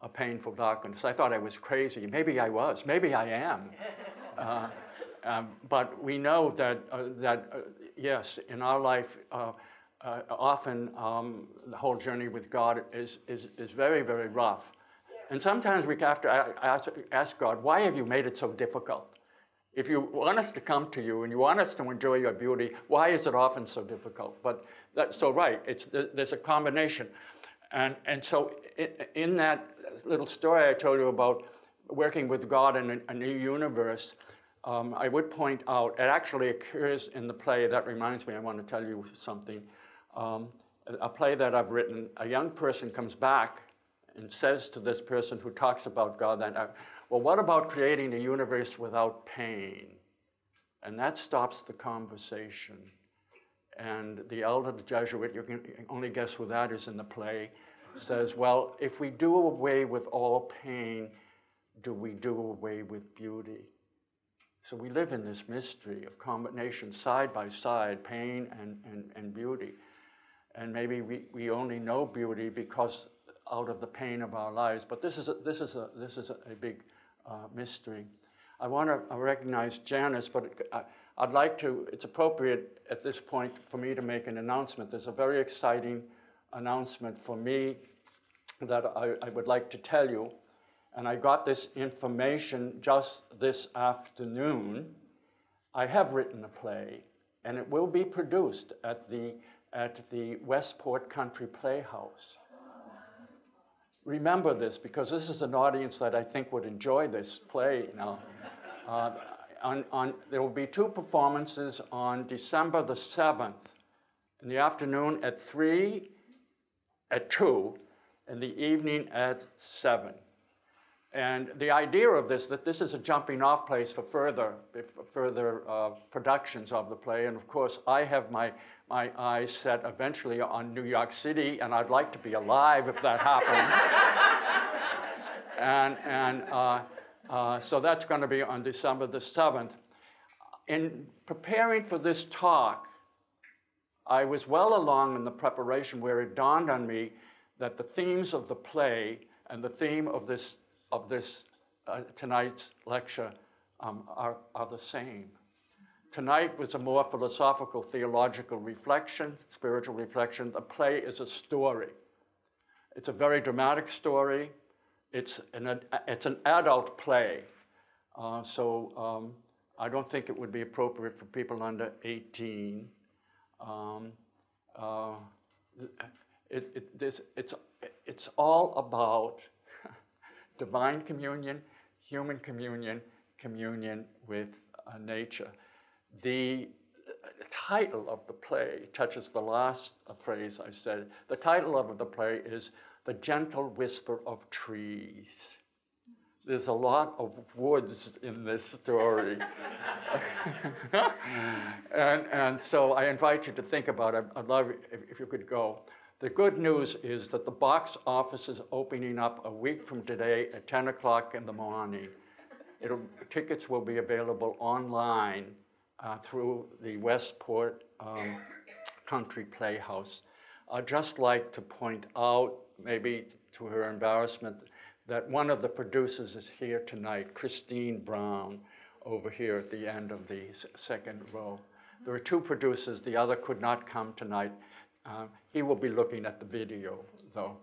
uh, painful darkness. I thought I was crazy. Maybe I was. Maybe I am. Uh, um, but we know that, uh, that uh, yes, in our life, uh, uh, often um, the whole journey with God is, is, is very, very rough. And sometimes we have to ask, ask God, why have you made it so difficult? If you want us to come to you and you want us to enjoy your beauty, why is it often so difficult? But that's so right. It's, there's a combination. And, and so in that little story I told you about working with God in a new universe, um, I would point out, it actually occurs in the play. That reminds me, I want to tell you something. Um, a play that I've written, a young person comes back and says to this person who talks about God, that, well, what about creating a universe without pain? And that stops the conversation. And the elder Jesuit, you can only guess who that is in the play, says, well, if we do away with all pain, do we do away with beauty? So we live in this mystery of combination side by side, pain and, and, and beauty. And maybe we, we only know beauty because out of the pain of our lives, but this is a, this is a this is a, a big uh, mystery. I want to recognize Janice, but it, I, I'd like to. It's appropriate at this point for me to make an announcement. There's a very exciting announcement for me that I, I would like to tell you, and I got this information just this afternoon. I have written a play, and it will be produced at the at the Westport Country Playhouse. Remember this, because this is an audience that I think would enjoy this play now. Uh, on, on, there will be two performances on December the seventh, in the afternoon at three, at two, in the evening at seven. And the idea of this, that this is a jumping off place for further, for further uh, productions of the play. And of course, I have my, my eyes set eventually on New York City, and I'd like to be alive if that happens. and and uh, uh, so that's going to be on December the seventh. In preparing for this talk, I was well along in the preparation where it dawned on me that the themes of the play and the theme of this of this uh, tonight's lecture um, are, are the same. Tonight was a more philosophical, theological reflection, spiritual reflection. The play is a story. It's a very dramatic story. It's an, ad it's an adult play. Uh, so um, I don't think it would be appropriate for people under eighteen. Um, uh, it, it, this, it's, it's all about divine communion, human communion, communion with uh, nature. The title of the play touches the last phrase I said. The title of the play is The Gentle Whisper of Trees. There's a lot of woods in this story. and, and so I invite you to think about it. I'd love if, if you could go. The good news is that the box office is opening up a week from today at ten o'clock in the morning. It'll, tickets will be available online uh, through the Westport um, Country Playhouse. I'd just like to point out, maybe to her embarrassment, that one of the producers is here tonight, Christine Brown, over here at the end of the second row. There are two producers. The other could not come tonight. Uh, he will be looking at the video, though.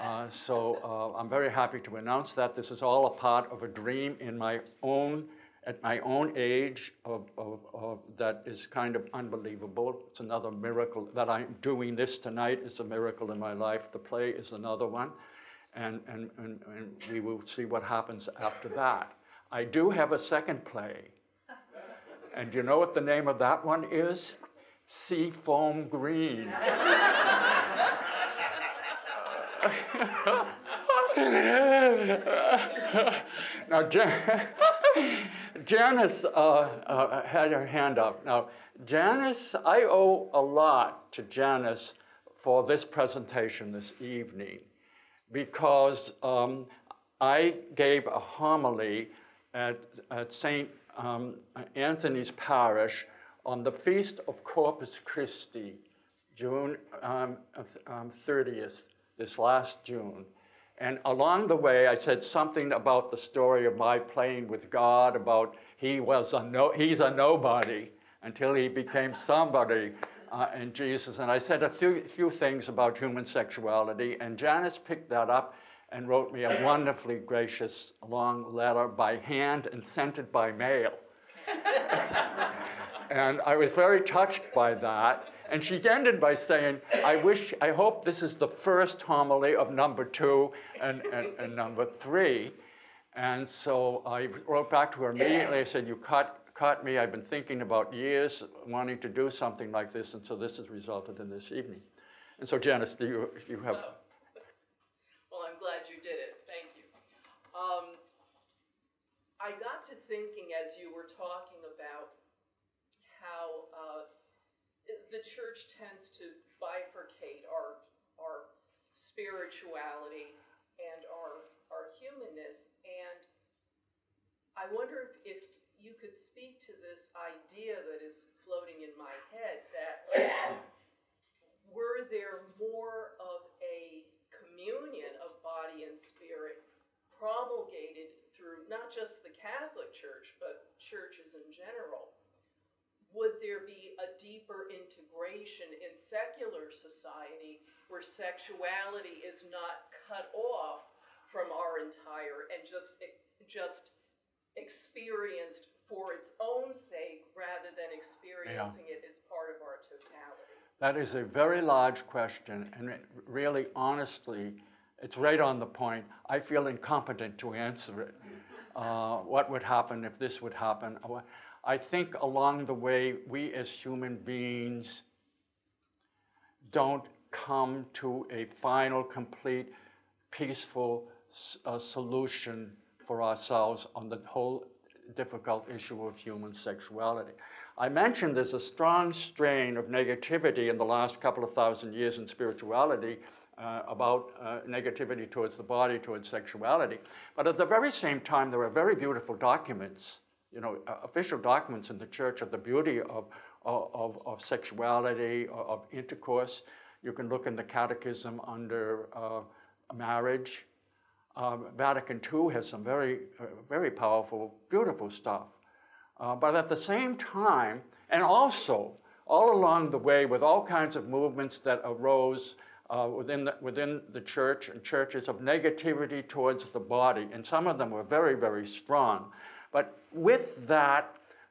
Uh, so uh, I'm very happy to announce that this is all a part of a dream in my own, at my own age, of, of, of that is kind of unbelievable. It's another miracle that I'm doing this tonight. It's a miracle in my life. The play is another one, and, and, and, and we will see what happens after that. I do have a second play, and you know what the name of that one is? Sea Foam Green. Now, Jan Janice uh, uh, had her hand up. Now, Janice, I owe a lot to Janice for this presentation this evening. because um, I gave a homily at, at Saint Um, Anthony's Parish on the Feast of Corpus Christi, June um, um, thirtieth, this last June. And along the way, I said something about the story of my playing with God, about he was a no, he's a nobody until he became somebody uh, in Jesus. And I said a few, few things about human sexuality, and Janice picked that up and wrote me a wonderfully gracious long letter by hand and sent it by mail. And I was very touched by that. And she ended by saying, I wish, I hope this is the first homily of number two and, and, and number three. And so I wrote back to her immediately. I said, you caught, caught me. I've been thinking about years wanting to do something like this, and so this has resulted in this evening. And so Janice, do you, you have... Oh. Um, I got to thinking as you were talking about how uh, the church tends to bifurcate our our spirituality and our our humanness, and I wonder if, if you could speak to this idea that is floating in my head that were there more of a communion of body and spirit promulgated through not just the Catholic Church, but churches in general, would there be a deeper integration in secular society where sexuality is not cut off from our entire and just, just experienced for its own sake rather than experiencing yeah. it as part of our totality? That is a very large question, and really honestly, it's right on the point. I feel incompetent to answer it. Uh, what would happen if this would happen? I think along the way, we as human beings don't come to a final, complete, peaceful uh, solution for ourselves on the whole difficult issue of human sexuality. I mentioned there's a strong strain of negativity in the last couple of thousand years in spirituality, Uh, about uh, negativity towards the body, towards sexuality. But at the very same time, there are very beautiful documents, you know, uh, official documents in the church of the beauty of, of, of sexuality, of, of intercourse. You can look in the catechism under uh, marriage. Um, Vatican two has some very, uh, very powerful, beautiful stuff. Uh, but at the same time, and also all along the way with all kinds of movements that arose Uh, within, the, within the church and churches of negativity towards the body. And some of them were very, very strong. But with that,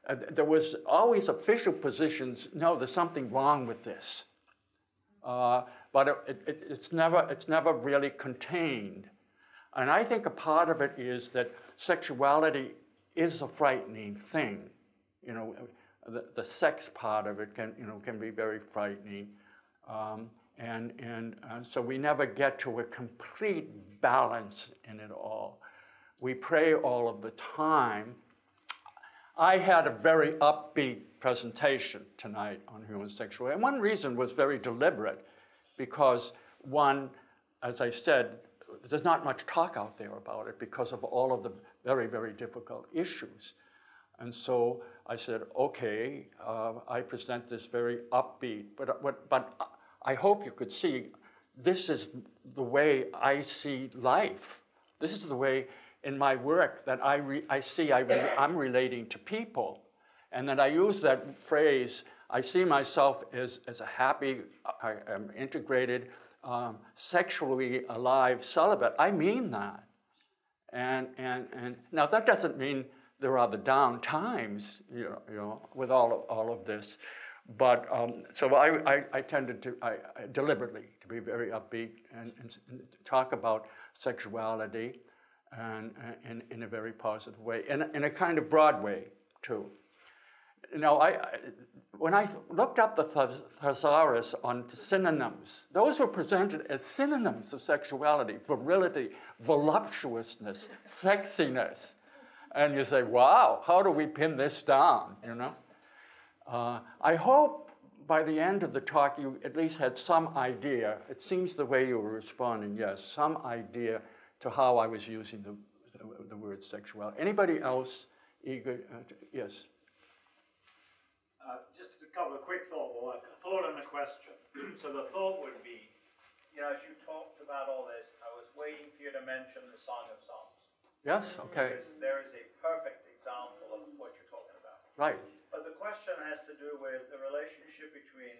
uh, there was always official positions, no, there's something wrong with this. Uh, but it, it, it's, never, it's never really contained. And I think a part of it is that sexuality is a frightening thing. You know, the, the sex part of it can, you know, can be very frightening. Um, And, and uh, so we never get to a complete balance in it all. We pray all of the time. I had a very upbeat presentation tonight on human sexuality. And one reason was very deliberate, because one, as I said, there's not much talk out there about it because of all of the very, very difficult issues. And so I said, okay, uh, I present this very upbeat, but, but, but I hope you could see, this is the way I see life. This is the way in my work that I, re I see I re I'm relating to people. And then I use that phrase, I see myself as, as a happy, I am integrated, um, sexually alive celibate. I mean that. And, and, and now that doesn't mean there are the down times, you know, you know with all of, all of this. But um, so I, I, I tended to I, I deliberately to be very upbeat and, and, and talk about sexuality and, and, and in a very positive way, in, in a kind of broad way, too. Now, I, I, when I looked up the thesaurus on synonyms, those were presented as synonyms of sexuality, virility, voluptuousness, sexiness. And you say, wow, how do we pin this down, you know? Uh, I hope by the end of the talk, you at least had some idea. It seems the way you were responding, yes, some idea to how I was using the, the, the word sexuality. Anybody else eager? Uh, to, yes? Uh, just a couple of quick thought, well, a thought and a question. So the thought would be, you know, as you talked about all this, I was waiting for you to mention the Song of Songs. Yes, okay. Because there is a perfect example of what you're talking about. Right. But the question has to do with the relationship between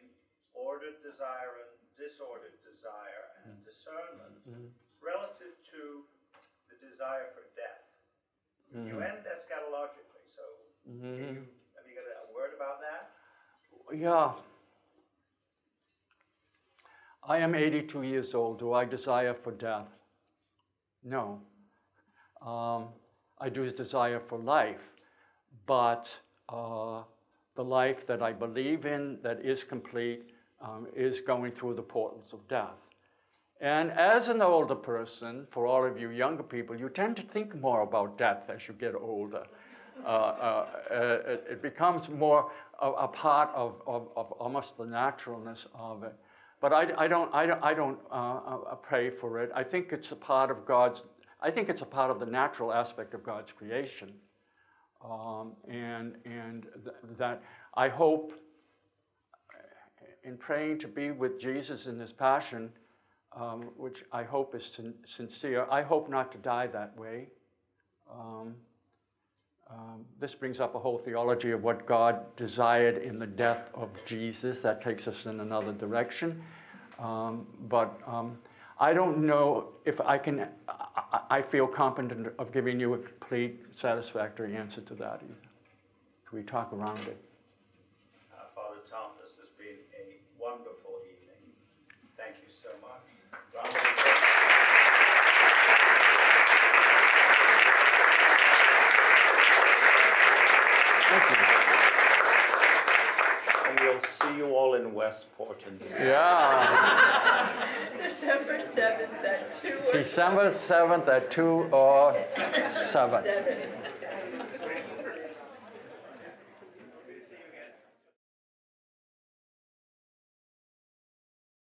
ordered desire and disordered desire and discernment mm-hmm. relative to the desire for death. Mm-hmm. You end eschatologically, so mm-hmm. can you, have you got a word about that? Yeah. I am eighty-two years old. Do I desire for death? No. Um, I do desire for life, but Uh, the life that I believe in, that is complete, um, is going through the portals of death. And as an older person, for all of you younger people, you tend to think more about death as you get older. Uh, uh, it, it becomes more a, a part of, of, of almost the naturalness of it. But I, I don't, I don't, I don't uh, pray for it. I think it's a part of God's, I think it's a part of the natural aspect of God's creation. Um, and and th that I hope in praying to be with Jesus in his passion, um, which I hope is sin sincere, I hope not to die that way. Um, um, this brings up a whole theology of what God desired in the death of Jesus. That takes us in another direction. Um, but um, I don't know if I can, I, I feel competent of giving you a complete, satisfactory answer to that either. Can we talk around it? Uh, Father Tom, this has been a wonderful evening. Thank you so much. Thank you. And we'll see you all in Westport in December. Yeah. December seventh at two or December seventh at two or seven. seven.